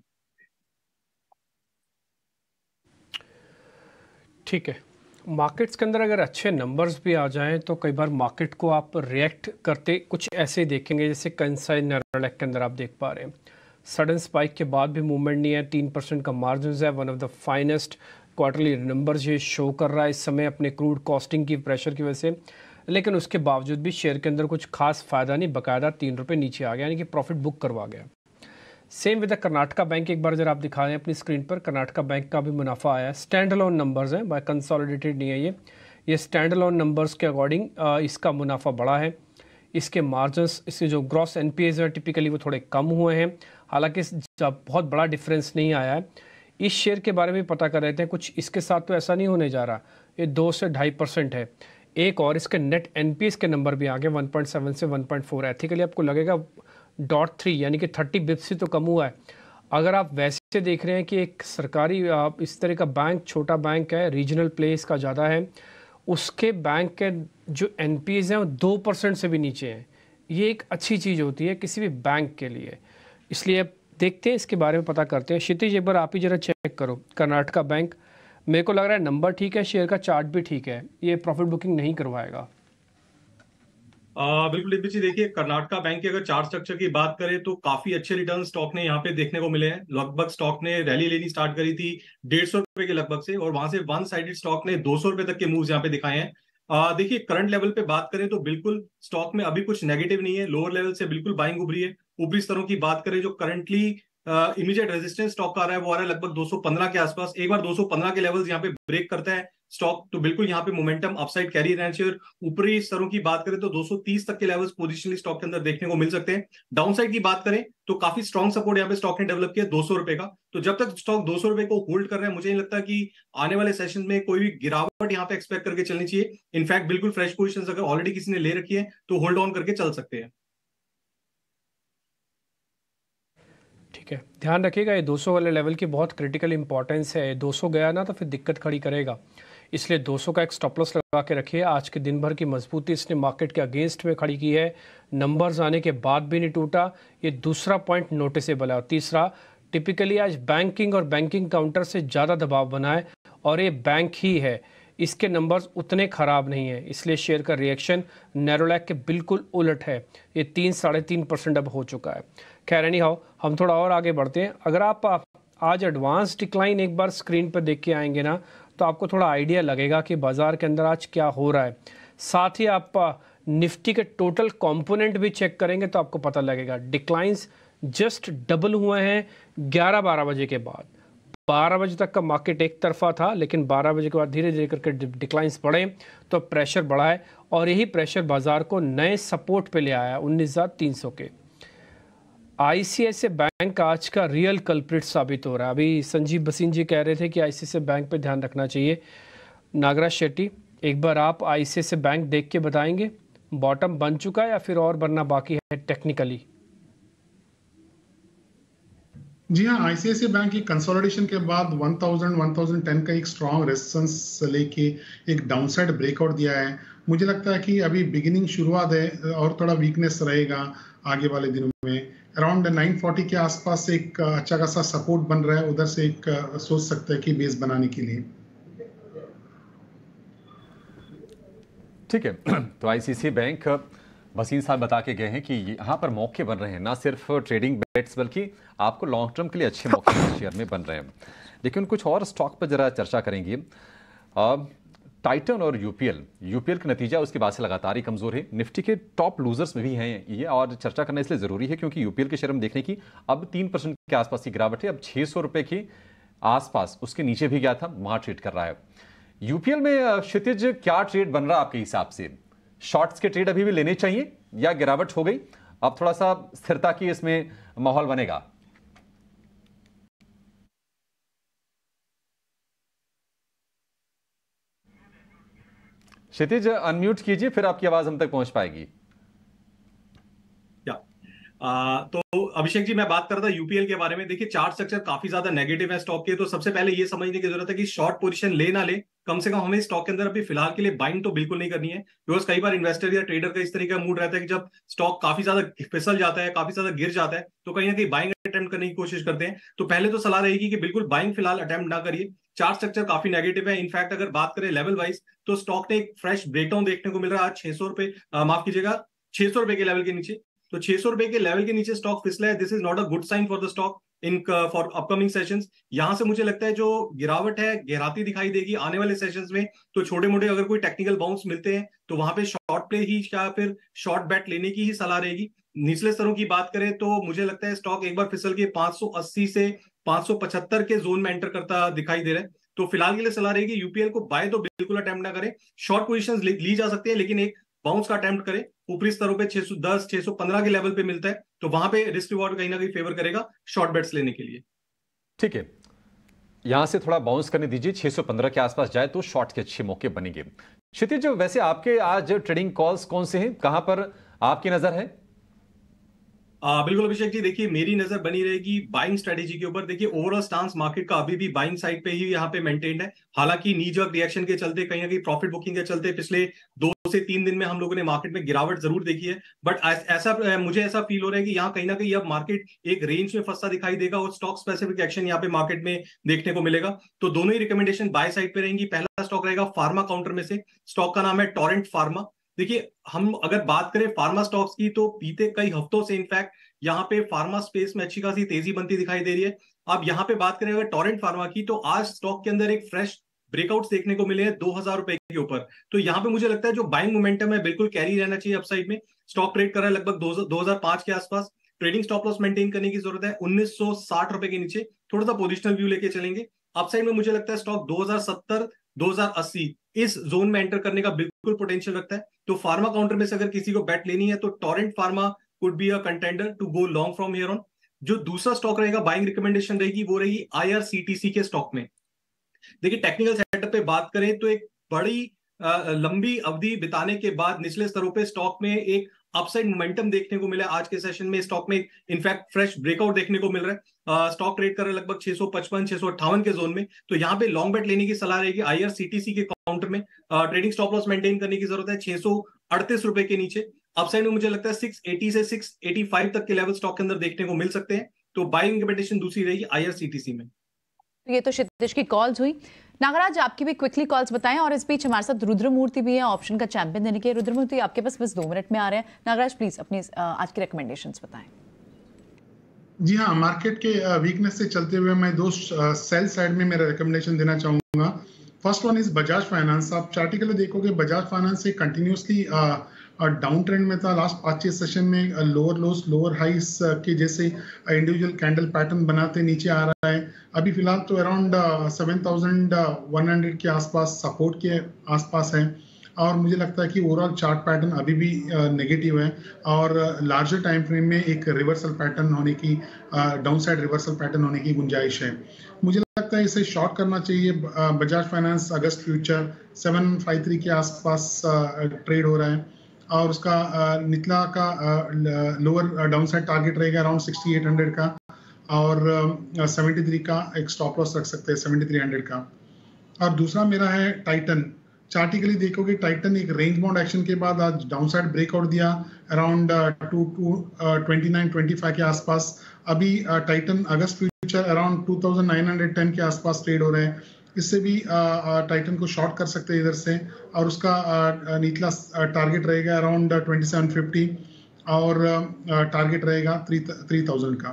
ठीक है, मार्केट्स के अंदर अगर अच्छे नंबर्स भी आ जाएं तो कई बार मार्केट को आप रिएक्ट करते कुछ ऐसे देखेंगे जैसे कंसाइन नेरोलैक के अंदर आप देख पा रहे हैं। सडन स्पाइक के बाद भी मूवमेंट नहीं है, तीन परसेंट का मार्जिन है, one of the finest quarterly numbers ये शो कर रहा है इस समय अपने क्रूड कॉस्टिंग की प्रेशर की वजह से। लेकिन उसके बावजूद भी शेयर के अंदर कुछ खास फ़ायदा नहीं, बकायदा तीन रुपये नीचे आ गया, यानी कि प्रॉफिट बुक करवा गया। सेम विद कर्नाटका बैंक, एक बार जरा आप दिखा रहे हैं अपनी स्क्रीन पर, कर्नाटका बैंक का भी मुनाफा आया है। स्टैंड अलोन नंबर्स हैं, बाय कंसोलिडेटेड नहीं है ये, ये स्टैंड अलोन नंबर्स के अकॉर्डिंग इसका मुनाफा बढ़ा है। इसके मार्जिन्स, इसके जो ग्रॉस एनपीएज है टिपिकली वो थोड़े कम हुए हैं हालांकि बहुत बड़ा डिफरेंस नहीं आया है। इस शेयर के बारे में पता कर रहे थे कुछ इसके साथ तो ऐसा नहीं होने जा रहा, ये दो से ढाई परसेंट है। एक और इसके नेट एनपीएस के नंबर भी आगे वन पॉइंट सेवन से वन पॉइंट फोर है। एथिकली आपको लगेगा डॉट थ्री यानी कि थर्टी बिप्स ही तो कम हुआ है। अगर आप वैसे देख रहे हैं कि एक सरकारी इस तरह का बैंक, छोटा बैंक है, रीजनल प्ले इसका ज़्यादा है, उसके बैंक के जो एनपीएस हैं वो दो परसेंट से भी नीचे हैं। ये एक अच्छी चीज़ होती है किसी भी बैंक के लिए, इसलिए देखते हैं इसके बारे में पता करते हैं। क्षितिज एक बार आप ही जरा चेक करो कर्नाटका बैंक, मेरे को लग रहा है नंबर ठीक है, शेयर का चार्ट भी ठीक है, ये प्रॉफिट बुकिंग नहीं करवाएगा। आ, बिल्कुल देखिए कर्नाटका बैंक की अगर चार्ट स्ट्रक्चर की बात करें तो काफी अच्छे रिटर्न स्टॉक ने यहाँ पे देखने को मिले हैं। लगभग स्टॉक ने रैली लेनी स्टार्ट करी थी डेढ़ सौ रुपए के लगभग से और वहां से वन साइडेड स्टॉक ने दो सौ रुपए तक के मूव्स यहाँ पे दिखाए हैं। देखिए करंट लेवल पे बात करें तो बिल्कुल स्टॉक में अभी कुछ नेगेटिव नहीं है, लोअर लेवल से बिल्कुल बाइंग उभरी है। ऊपरी स्तरों की बात करें जो करंटली इमीडिएट रेजिस्टेंस स्टॉक का आ रहा है वो आ रहा है लगभग दो सौ पंद्रह के आसपास। एक बार दो सौ पंद्रह के लेवल्स यहाँ पे ब्रेक करता है स्टॉक तो बिल्कुल यहाँ पे मोमेंटम अपसाइड कैरी रहना चाहिए। ऊपरी स्तरों की बात करें तो दो सौ तीस तक के लेवल्स पोजिशनली स्टॉक के अंदर देखने को मिल सकते हैं। डाउनसाइड की बात करें तो काफी स्ट्रॉन्ग सपोर्ट यहाँ पे स्टॉक ने डेवलप किया दो सौ रुपए का, तो जब तक स्टॉक दो सौ रुपए को होल्ड कर रहा है मुझे नहीं लगता कि आने वाले सेशन में कोई भी गिरावट यहाँ पे एक्सपेक्ट करके चलनी चाहिए। इनफैक्ट बिल्कुल फ्रेश पोजिशन अगर ऑलरेडी किसी ने ले रखी है तो होल्ड ऑन करके चल सकते हैं। ठीक है, ध्यान रखिएगा ये दो सौ वाले लेवल की बहुत क्रिटिकल इंपॉर्टेंस है। दो सौ गया ना तो फिर दिक्कत खड़ी करेगा, इसलिए दो सौ का एक स्टॉप लॉस लगा के रखिए। आज के दिन भर की मजबूती इसने मार्केट के अगेंस्ट में खड़ी की है, नंबर्स आने के बाद भी नहीं टूटा, ये दूसरा पॉइंट नोटिसेबल है। और तीसरा, टिपिकली आज बैंकिंग और बैंकिंग काउंटर से ज़्यादा दबाव बना है और ये बैंक ही है, इसके नंबर्स उतने ख़राब नहीं है, इसलिए शेयर का रिएक्शन नेरोलैक के बिल्कुल उलट है। ये तीन साढ़े तीन परसेंट अब हो चुका है। खैर एनी हाउ, हम थोड़ा और आगे बढ़ते हैं। अगर आप, आप आज एडवांस डिक्लाइन एक बार स्क्रीन पर देख के आएंगे ना तो आपको थोड़ा आइडिया लगेगा कि बाज़ार के अंदर आज क्या हो रहा है। साथ ही आप निफ्टी के टोटल कॉम्पोनेंट भी चेक करेंगे तो आपको पता लगेगा डिक्लाइंस जस्ट डबल हुए हैं ग्यारह बारह बजे के बाद। बारह बजे तक का मार्केट एक तरफा था, लेकिन बारह बजे के बाद धीरे धीरे करके डिक्लाइंस बढ़े तो प्रेशर बढ़ा है और यही प्रेशर बाजार को नए सपोर्ट पे ले आया उन्नीस हज़ार तीन सौ के। आईसीआईसीआई बैंक आज का रियल कल्प्रिट साबित हो रहा है। अभी संजीव भसीन जी कह रहे थे कि आईसीआईसीआई बैंक पे ध्यान रखना चाहिए। नागराज शेट्टी, एक बार आप आईसीआईसीआई बैंक देख के बताएंगे बॉटम बन चुका है या फिर और बनना बाकी है टेक्निकली? जी हाँ, आईसीआईसीआई बैंक की कंसोलिडेशन के बाद one thousand one thousand ten का एक स्ट्रॉन्ग रेजिस्टेंस लेके एक डाउनसाइड ब्रेकआउट दिया है। मुझे लगता है कि अभी बिगिनिंग शुरुआत है और थोड़ा वीकनेस रहेगा आगे वाले दिनों में। अराउंड नाइन फोर्टी के आसपास एक अच्छा खासा सपोर्ट बन रहा है, उधर से एक सोच सकते हैं कि बेस बनाने के लिए। ठीक है, तो आईसीआईसीआई बैंक भसीन साहब बता के गए हैं कि यहाँ पर मौके बन रहे हैं, ना सिर्फ ट्रेडिंग बेट्स बल्कि आपको लॉन्ग टर्म के लिए अच्छे मौके शेयर में बन रहे हैं। लेकिन कुछ और स्टॉक पर जरा चर्चा करेंगे। टाइटन और यूपीएल, यूपीएल का नतीजा उसके बाद से लगातार ही कमज़ोर है, निफ्टी के टॉप लूजर्स में भी हैं ये, और चर्चा करना इसलिए ज़रूरी है क्योंकि यूपीएल के शेयर हम देखने की अब तीन परसेंट के आसपास की गिरावट है। अब छः सौ रुपये के आसपास उसके नीचे भी गया था, वहाँ ट्रेड कर रहा है। यूपीएल में क्षितिज क्या ट्रेड बन रहा है आपके हिसाब से? शॉर्ट्स के ट्रेड अभी भी लेने चाहिए या गिरावट हो गई, अब थोड़ा सा स्थिरता की इसमें माहौल बनेगा? क्षितिज अनम्यूट कीजिए फिर आपकी आवाज हम तक पहुंच पाएगी। आ, तो अभिषेक जी मैं बात कर रहा था यूपीएल के बारे में। देखिए चार्ट स्ट्रक्चर काफी ज्यादा नेगेटिव है स्टॉक के, तो सबसे पहले ये समझने की जरूरत है कि शॉर्ट पोजीशन ले ना ले, कम से कम हमें स्टॉक के अंदर अभी फिलहाल के लिए बाइंग तो बिल्कुल नहीं करनी है। बिकॉज कई बार इन्वेस्टर या ट्रेडर का इस तरीके का मूड रहता है कि जब स्टॉक काफी ज्यादा फिसल जाता है, काफी ज्यादा गिर जाता है तो कहीं ना कहीं बाइंग अटेम्प्ट करने की कोशिश करते हैं। तो पहले तो सलाह रहेगी कि बिल्कुल बाइंग फिलहाल अटेम्प्ट ना करिए। चार्ट स्ट्रक्चर काफी नेगेटिव है। इनफैक्ट अगर बात करें लेवल वाइज तो स्टॉक ने एक फ्रेश ब्रेकडाउन देखने को मिल रहा है। आज छह सौ रुपए माफ कीजिएगा छह सौ रुपए के लेवल के नीचे, तो छह सौ रुपए के लेवल के नीचे स्टॉक फिसला है। This is not a good sign for the stock in for upcoming sessions. यहां से मुझे लगता है जो गिरावट है गहराती दिखाई देगी आने वाले सेशंस में। तो छोटे मोटे अगर कोई टेक्निकल बाउंस मिलते हैं तो वहां पे शॉर्ट प्ले ही या फिर शॉर्ट बैट लेने की ही सलाह रहेगी। निचले स्तरों की बात करें तो मुझे लगता है स्टॉक एक बार फिसल के पांच सौ अस्सी से पांच सौ पचहत्तर के जोन में एंटर करता दिखाई दे रहा है। तो फिलहाल के लिए सलाह रहेगी यूपीएल को बाय तो बिल्कुल अटेम्प्ट ना करें। शॉर्ट पोजिशन ली जा सकते हैं लेकिन एक बाउंस का अटेम्प्ट करें ऊपरी स्तरों पे छह सौ दस छह सौ पंद्रह के लेवल पे मिलता है, तो वहां पे रिस्क रिवॉर्ड कहीं ना कहीं फेवर करेगा शॉर्ट बेट्स लेने के लिए। ठीक है, यहां से थोड़ा बाउंस करने दीजिए, छह सौ पंद्रह के आसपास जाए तो शॉर्ट के अच्छे मौके बनेंगे। क्षितिज, वैसे आपके आज ट्रेडिंग कॉल्स कौन से हैं, कहां पर आपकी नजर है? आ, बिल्कुल अभिषेक जी, देखिए मेरी नजर बनी रहेगी बाइंग स्ट्रेटेजी के ऊपर। देखिए ओवरऑल स्टांस मार्केट का अभी भी बाइंग साइड पे ही यहाँ पे मेंटेन्ड है, हालांकि नीजर्क रिएक्शन के चलते कहीं ना कहीं प्रॉफिट बुकिंग के चलते पिछले दो से तीन दिन में हम लोगों ने मार्केट में गिरावट जरूर देखी है, बट ऐसा मुझे ऐसा फील हो रहा है कि यहाँ कहीं ना कहीं अब मार्केट एक रेंज में फंसा दिखाई देगा और स्टॉक स्पेसिफिक एक्शन यहाँ पे मार्केट में देखने को मिलेगा। तो दोनों ही रिकमेंडेशन बाय साइड पे रहेंगी। पहला स्टॉक रहेगा फार्मा काउंटर में से, स्टॉक का नाम है टोरेंट फार्मा। देखिए हम अगर बात करें फार्मा स्टॉक्स की तो बीते कई हफ्तों से इनफैक्ट यहाँ पे फार्मा स्पेस में अच्छी खासी तेजी बनती दिखाई दे रही है। अब यहाँ पे बात करें अगर टोरेंट फार्मा की तो आज स्टॉक के अंदर एक फ्रेश ब्रेकआउट्स देखने को मिले हैं दो हजार रुपए के ऊपर, तो यहाँ पे मुझे लगता है जो बाइंग मोमेंटम है बिल्कुल कैरी रहना चाहिए अपसाइड में। स्टॉक ट्रेड कर रहा है लगभग दो हजार पांच के आसपास, ट्रेडिंग स्टॉप लॉस मेंटेन करने की जरूरत है उन्नीस सौ साठ रुपए के नीचे। थोड़ा सा पोजिशनल व्यू लेके चलेंगे अपसाइड में, मुझे लगता है स्टॉक दो हजार सत्तर दो हजार अस्सी इस जोन में एंटर करने का बिल्कुल पोटेंशियल रखता है। तो फार्मा काउंटर में से अगर किसी को बैट लेनी है तो Torrent pharma could be a contender to go long from here on. जो दूसरा स्टॉक रहेगा बाइंग रिकमेंडेशन रहेगी वो रहेगी आईआरसीटीसी के स्टॉक में। देखिए टेक्निकल सेटअप पे बात करें तो एक बड़ी आ, लंबी अवधि बिताने के बाद निचले स्तरों पे स्टॉक में एक अपसाइड मोमेंटम देखने को मिला आज के सेशन में। स्टॉक में इनफैक्ट फ्रेश ब्रेकआउट देखने को मिल रहा है, स्टॉक ट्रेड कर रहा है लगभग छह सौ पचपन छह सौ अट्ठावन के जोन में, तो यहाँ पे लॉन्ग बेट लेने की सलाह रहेगी आईआरसीटीसी के काउंटर में। ट्रेडिंग स्टॉप लॉस मेंटेन करने की जरूरत है छह सौ अड़तीस रुपए के नीचे। अपसाइड में मुझे लगता है सिक्स एटी से सिक्स एटी फाइव तक के लेवल स्टॉक के अंदर देखने को मिल सकते हैं, तो बाइंग रिकमेंडेशन दूसरी रहेगी आईआरसीटीसी में। ये तो क्षितिज की कॉल्स हुई। नागराज, आपकी भी क्विकली कॉल्स बताएं, और इस बीच हमारे साथ रुद्रमूर्ति भी है ऑप्शन का चैंपियन देने के। रुद्रमूर्ति, आपके पास बस दो मिनट में आ रहे हैं। नागराज प्लीज अपनी आज की रिकमेंडेशंस बताएं। जी हाँ, मार्केट के वीकनेस से चलते हुए मैं दो सेल साइड में मेरा रिकमेंडेशन देना चाहूंगा। First one is Bajaj finance. आप चार्टिकल देखोगे बजाज फाइनेंस से कंटिन्यूसली डाउन ट्रेंड में था लास्ट पाँच छः सेशन में, लोअर लोस लोअर हाइस के जैसे इंडिविजुअल कैंडल पैटर्न बनाते नीचे आ रहा है। अभी फिलहाल तो around seven thousand one hundred के आसपास सपोर्ट के आसपास है, और मुझे लगता है कि ओवरऑल चार्ट पैटर्न अभी भी नेगेटिव है और लार्जर टाइम फ्रेम में एक रिवर्सल पैटर्न होने की डाउनसाइड रिवर्सल पैटर्न होने की गुंजाइश है। मुझे लगता है इसे शॉर्ट करना चाहिए। बजाज फाइनेंस अगस्त फ्यूचर सेवन फाइव थ्री के आसपास ट्रेड हो रहा है और उसका निचला का लोअर डाउनसाइड टारगेट रहेगा अराउंड सिक्सटी एट हंड्रेड का और सेवेंटी थ्री का एक स्टॉप लॉस रख सकते हैं सेवेंटी थ्री हंड्रेड का। और दूसरा मेरा है टाइटन। चार्टिकली देखोगे टाइटन एक रेंज बाउंड एक्शन के बाद आज डाउनसाइड ब्रेकआउट दिया around two two twenty nine twenty five के आसपास। अभी टाइटन अगस्त future around two thousand nine hundred ten के आसपास ट्रेड हो रहे हैं, इससे भी टाइटन को शॉर्ट कर सकते हैं इधर से, और उसका निचला टारगेट रहेगा अराउंड ट्वेंटी सेवन फिफ्टी और टारगेट रहेगा थ्री थाउजेंड का।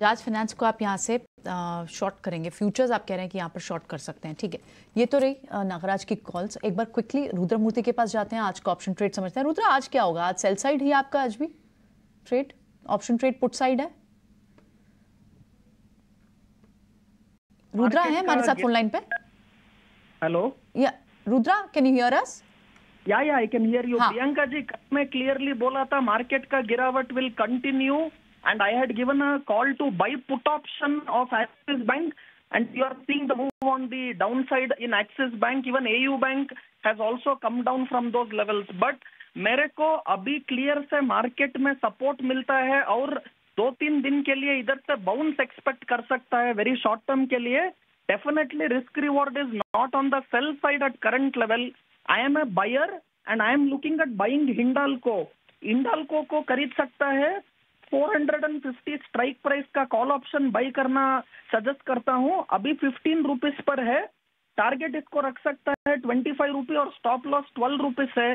बजाज फाइनेंस को आप यहाँ से शॉर्ट करेंगे, फ्यूचर्स आप कह रहे हैं कि यहाँ पर शॉर्ट कर सकते हैं। ठीक है, ये तो रही नागराज की कॉल्स। एक बार क्विकली रुद्रमूर्ति के पास जाते हैं, आज का ऑप्शन ट्रेड समझते हैं। रुद्र, आज क्या होगा? आज सेल साइड ही आपका आज भी trade, option trade put side है। रुद्रा है हमारे साथ फोन लाइन पे। Hello yeah Rudra, can you hear us? Yeah yeah I can hear you. Priyanka ji, कल मैं क्लियरली बोला था मार्केट का गिरावट will continue and I had given a call to buy put option of Axis bank and you are seeing the move on the down side in Axis bank. Even AU bank has also come down from those levels, but मेरे को अभी clear से market में support मिलता है और दो तीन दिन के लिए इधर से बाउंस एक्सपेक्ट कर सकता है वेरी शॉर्ट टर्म के लिए। Definitely risk reward is not on the sell side at current level. I am a buyer and I am looking at buying Hindalco. Hindalco को खरीद सकता है, फोर फिफ्टी स्ट्राइक प्राइस का कॉल ऑप्शन बाई करना suggest करता हूँ। अभी फिफ्टीन रुपीज पर है, टारगेट इसको रख सकता है ट्वेंटी फाइव रुपीज और स्टॉप लॉस ट्वेल्व रुपीज है।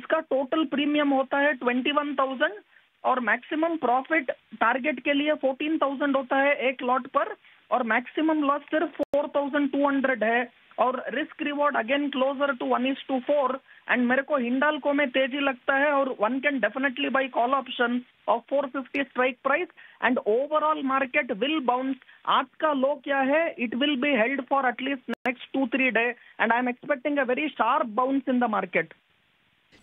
इसका टोटल प्रीमियम होता है ट्वेंटी वन थाउजेंड और मैक्सिमम प्रॉफिट टारगेट के लिए फोर्टीन थाउजेंड होता है एक लॉट पर और मैक्सिमम लॉस सिर्फ फोर थाउजेंड टू हंड्रेड है और risk reward again closer to one is to four and मेरे को हिंडाल्को में तेजी लगता है और one can definitely buy call option of four fifty strike price and overall market will bounce. आज का लो क्या है, it will be held for at least next two three day and I am expecting a very sharp bounce in the market.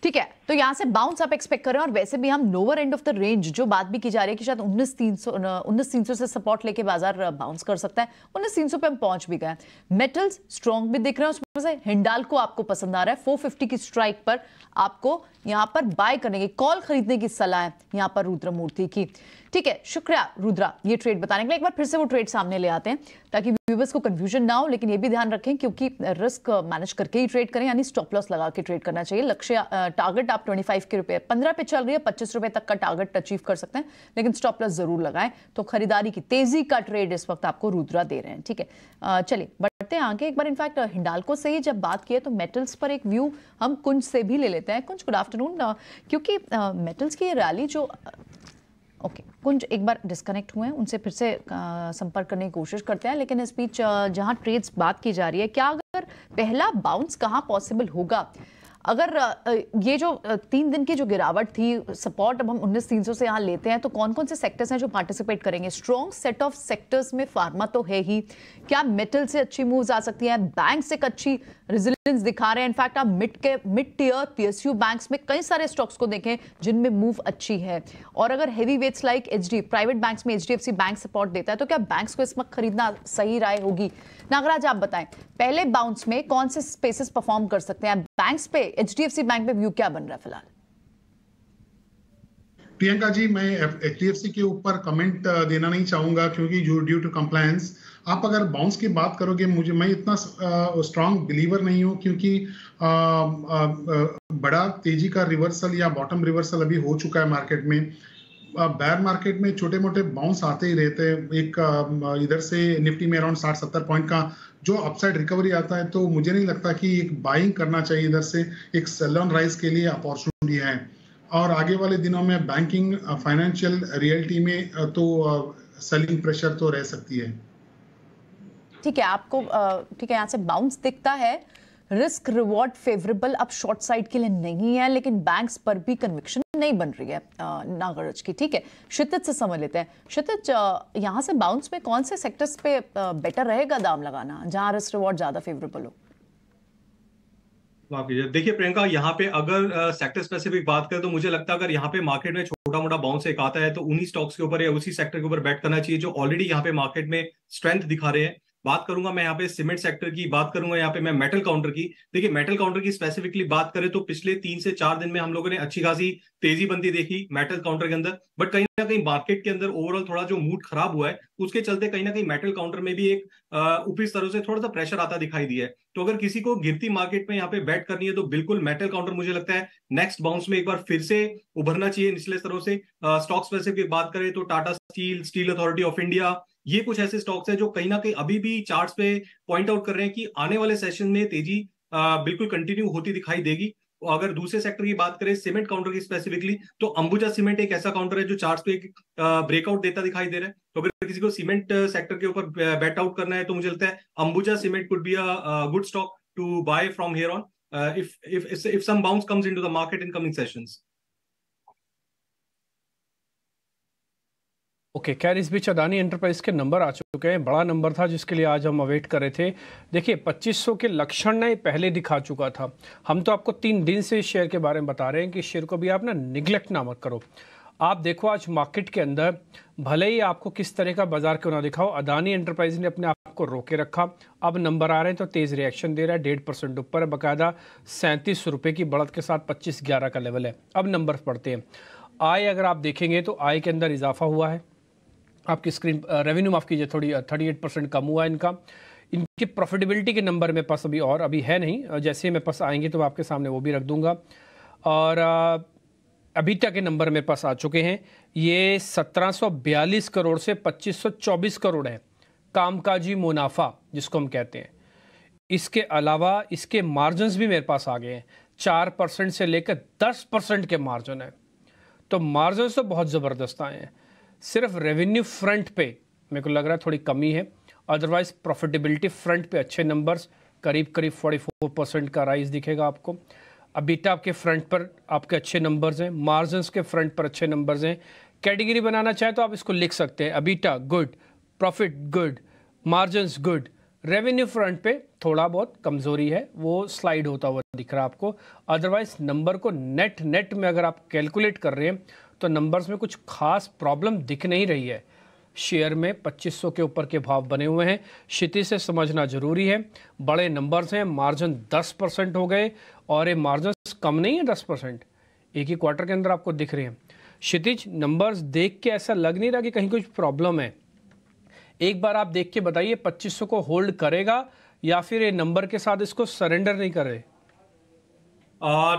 ठीक है, तो यहाँ से bounce आप एक्सपेक्ट कर रहे हैं। और वैसे भी हम lower end of the range जो बात भी की जा रही है कि शायद उन्नीस तीन सौ उन्नीस तीन सौ से सपोर्ट लेके बाजार बाउंस कर सकता है। उन्नीस तीन सौ पे हम पहुंच भी गए। मेटल्स स्ट्रॉन्ग भी दिख रहे हैं, उसमें से हिंडाल्को आपको पसंद आ रहा है। फोर फिफ्टी की स्ट्राइक पर आपको यहाँ पर बाय करने की, कॉल खरीदने की सलाह है यहाँ पर रुद्रमूर्ति की। ठीक है, शुक्रिया रुद्रा ये ट्रेड बताने के लिए। एक बार फिर से वो ट्रेड सामने ले आते हैं ताकि व्यूअर्स को कंफ्यूजन ना हो, लेकिन ये भी ध्यान रखें क्योंकि रिस्क मैनेज करके ही ट्रेड करें, यानी स्टॉप लॉस लगा के ट्रेड करना चाहिए। लक्ष्य टारगेट आप पच्चीस के रुपए पंद्रह पे चल रही है, पच्चीस रुपए तक का टारगेट अचीव कर सकते हैं, लेकिन स्टॉप लॉस जरूर लगाएं। तो खरीदारी की तेजी का ट्रेड इस वक्त आपको रुद्रा दे रहे हैं। ठीक है, चलिए बढ़ते हैं आगे। एक बार इनफैक्ट हिंडाल्को से ही जब बात की है तो मेटल्स पर एक व्यू हम कुंज से भी ले लेते हैं। कुंज गुड आफ्टरनून, क्योंकि मेटल्स की रैली जो ओके okay. कुंज एक बार डिस्कनेक्ट हुए हैं, उनसे फिर से संपर्क करने की कोशिश करते हैं। लेकिन इस बीच जहां ट्रेड्स बात की जा रही है, क्या अगर पहला बाउंस कहां पॉसिबल होगा? अगर ये जो तीन दिन की जो गिरावट थी, सपोर्ट अब हम उन्नीस तीन सौ से यहाँ लेते हैं, तो कौन कौन से सेक्टर्स हैं जो पार्टिसिपेट करेंगे? स्ट्रॉन्ग सेट ऑफ सेक्टर्स में फार्मा तो है ही, क्या मेटल से अच्छी मूव्स आ सकती हैं? बैंक्स एक अच्छी रिजिलियंस दिखा रहे हैं। इनफैक्ट आप मिड के मिड टीयर पीएसयू बैंक्स में कई सारे स्टॉक्स को देखें जिनमें मूव अच्छी है। और अगर heavy weights like H D private banks में H D F C bank support देता है, तो क्या बैंक्स को इस वक्त खरीदना सही राय होगी? नागराज आप बताएं, पहले बाउंस में कौन से स्पेसेस परफॉर्म कर सकते हैं? बैंक्स पे, H D F C bank पे व्यू क्या बन रहा है फिलहाल? प्रियंका जी, मैं एच डी एफ सी के ऊपर कमेंट देना नहीं चाहूंगा क्योंकि ड्यू टू कंप्लायंस। आप अगर बाउंस की बात करोगे, मुझे मैं इतना स्ट्रांग बिलीवर नहीं हूं क्योंकि आ, आ, बड़ा तेजी का रिवर्सल या बॉटम रिवर्सल अभी हो चुका है मार्केट में। बेयर मार्केट में छोटे मोटे बाउंस आते ही रहते हैं। एक इधर से निफ्टी में अराउंड साठ सत्तर पॉइंट का जो अपसाइड रिकवरी आता है, तो मुझे नहीं लगता कि एक बाइंग करना चाहिए। इधर से एक सेल ऑन राइज के लिए अपॉर्चुनिटी है। और आगे वाले दिनों में बैंकिंग फाइनेंशियल रियलिटी में तो सेलिंग प्रेशर तो रह सकती है। ठीक है, आपको ठीक है यहाँ से बाउंस दिखता है, रिस्क रिवॉर्ड फेवरेबल अब शॉर्ट साइड के लिए नहीं है, लेकिन बैंक्स पर भी कन्विक्शन नहीं बन रही है नागराज की। ठीक है, क्षितिज से समझ लेते हैं। क्षितिज, यहाँ से बाउंस में कौन से सेक्टर्स पे बेटर रहेगा दाम लगाना जहाँ रिस्क रिवॉर्ड ज्यादा फेवरेबल हो? देखिए प्रियंका, यहाँ पे अगर सेक्टर स्पेसिफिक बात करें तो मुझे लगता है अगर यहाँ पे मार्केट में छोटा मोटा बाउंस एक आता है तो उन्हीं स्टॉक्स के ऊपर या उसी सेक्टर के ऊपर बैट करना चाहिए जो ऑलरेडी यहाँ पे मार्केट में स्ट्रेंथ दिखा रहे हैं। बात करूंगा मैं यहाँ पे सीमेंट सेक्टर की, बात करूंगा यहाँ पे मैं मेटल काउंटर की। देखिए मेटल काउंटर की स्पेसिफिकली बात करें तो पिछले तीन से चार दिन में हम लोगों ने अच्छी खासी तेजी बनती देखी मेटल काउंटर के अंदर, बट कहीं ना कहीं मार्केट के अंदर ओवरऑल थोड़ा जो मूड खराब हुआ है उसके चलते कहीं ना कहीं मेटल काउंटर में भी एक ऊपरी स्तरों से थोड़ा सा प्रेशर आता दिखाई दिया है। तो अगर किसी को गिरती मार्केट में यहाँ पे बैट करनी है तो बिल्कुल मेटल काउंटर मुझे लगता है नेक्स्ट बाउंस में एक बार फिर से उभरना चाहिए निचले स्तरों से। स्टॉक्स स्पेसिफिक बात करें तो Tata steel, steel authority of India, ये कुछ ऐसे स्टॉक्स हैं जो कहीं ना कहीं अभी भी चार्ट्स पे पॉइंट आउट कर रहे हैं कि आने वाले सेशन में तेजी आ, बिल्कुल कंटिन्यू होती दिखाई देगी। और अगर दूसरे सेक्टर की बात करें सीमेंट काउंटर की स्पेसिफिकली, तो अंबुजा सीमेंट एक ऐसा काउंटर है जो चार्ट्स पे एक ब्रेकआउट देता दिखाई दे रहा है। तो अगर किसी को सीमेंट सेक्टर के ऊपर बैट आउट करना है तो मुझे लगता है Ambuja cement could be a good stock to buy from here on if if if some bounce comes into the market in coming sessions. Okay okay, खैर इस बीच अडानी एंटरप्राइज के नंबर आ चुके हैं। बड़ा नंबर था जिसके लिए आज हम अवेट कर रहे थे। देखिए पच्चीस सौ के लक्षण ना पहले दिखा चुका था। हम तो आपको तीन दिन से इस शेयर के बारे में बता रहे हैं कि शेयर को भी आप ना निगलेक्ट ना मत करो। आप देखो आज मार्केट के अंदर भले ही आपको किस तरह का बाजार क्यों ना दिखाओ, अडानी एंटरप्राइज ने अपने आप को रोके रखा। अब नंबर आ रहे हैं तो तेज़ रिएक्शन दे रहा है, डेढ़ परसेंट ऊपर है बाकायदा, सैंतीस रुपये की बढ़त के साथ पच्चीस ग्यारह का लेवल है। अब नंबर पढ़ते हैं। आय अगर आप देखेंगे तो आय के अंदर इजाफा हुआ है, आपकी स्क्रीन रेवेन्यू माफ़ कीजिए थोड़ी अड़तीस परसेंट कम हुआ है इनका। इनकी प्रॉफिटेबिलिटी के नंबर मेरे पास अभी और अभी है नहीं, जैसे ही मेरे पास आएंगे तो मैं आपके सामने वो भी रख दूंगा। और अभी तक के नंबर मेरे पास आ चुके हैं, ये सत्रह सौ बयालीस करोड़ से पच्चीस सौ चौबीस करोड़ है कामकाजी मुनाफा जिसको हम कहते हैं। इसके अलावा इसके मार्जिनस भी मेरे पास आ गए हैं, चार परसेंट से लेकर दस परसेंट के मार्जिन है। तो मार्जिन तो बहुत ज़बरदस्त आए हैं। सिर्फ रेवेन्यू फ्रंट पे मेरे को लग रहा है थोड़ी कमी है, अदरवाइज प्रॉफिटेबिलिटी फ्रंट पे अच्छे नंबर्स, करीब करीब चौवालीस परसेंट का राइज दिखेगा आपको। अबीटा आपके फ्रंट पर आपके अच्छे नंबर्स हैं, मार्जिनस के फ्रंट पर अच्छे नंबर्स हैं। कैटेगरी बनाना चाहे तो आप इसको लिख सकते हैं, EBITDA good, profit good, margins good, revenue front पे थोड़ा बहुत कमजोरी है, वो स्लाइड होता हुआ दिख रहा है आपको। अदरवाइज नंबर को नेट नेट में अगर आप कैलकुलेट कर रहे हैं तो नंबर्स में कुछ खास प्रॉब्लम दिख नहीं रही है। शेयर में पच्चीस सौ के ऊपर के भाव बने हुए हैं, क्षितिज से समझना जरूरी है, बड़े नंबर्स हैं, मार्जिन दस परसेंट हो गए और ये मार्जिन कम नहीं है, दस परसेंट एक ही क्वार्टर के अंदर आपको दिख रहे हैं। क्षितिज नंबर्स देख के ऐसा लग नहीं रहा कि कहीं कुछ प्रॉब्लम है। एक बार आप देख के बताइए पच्चीस सौ को होल्ड करेगा या फिर ये नंबर के साथ इसको सरेंडर नहीं करे।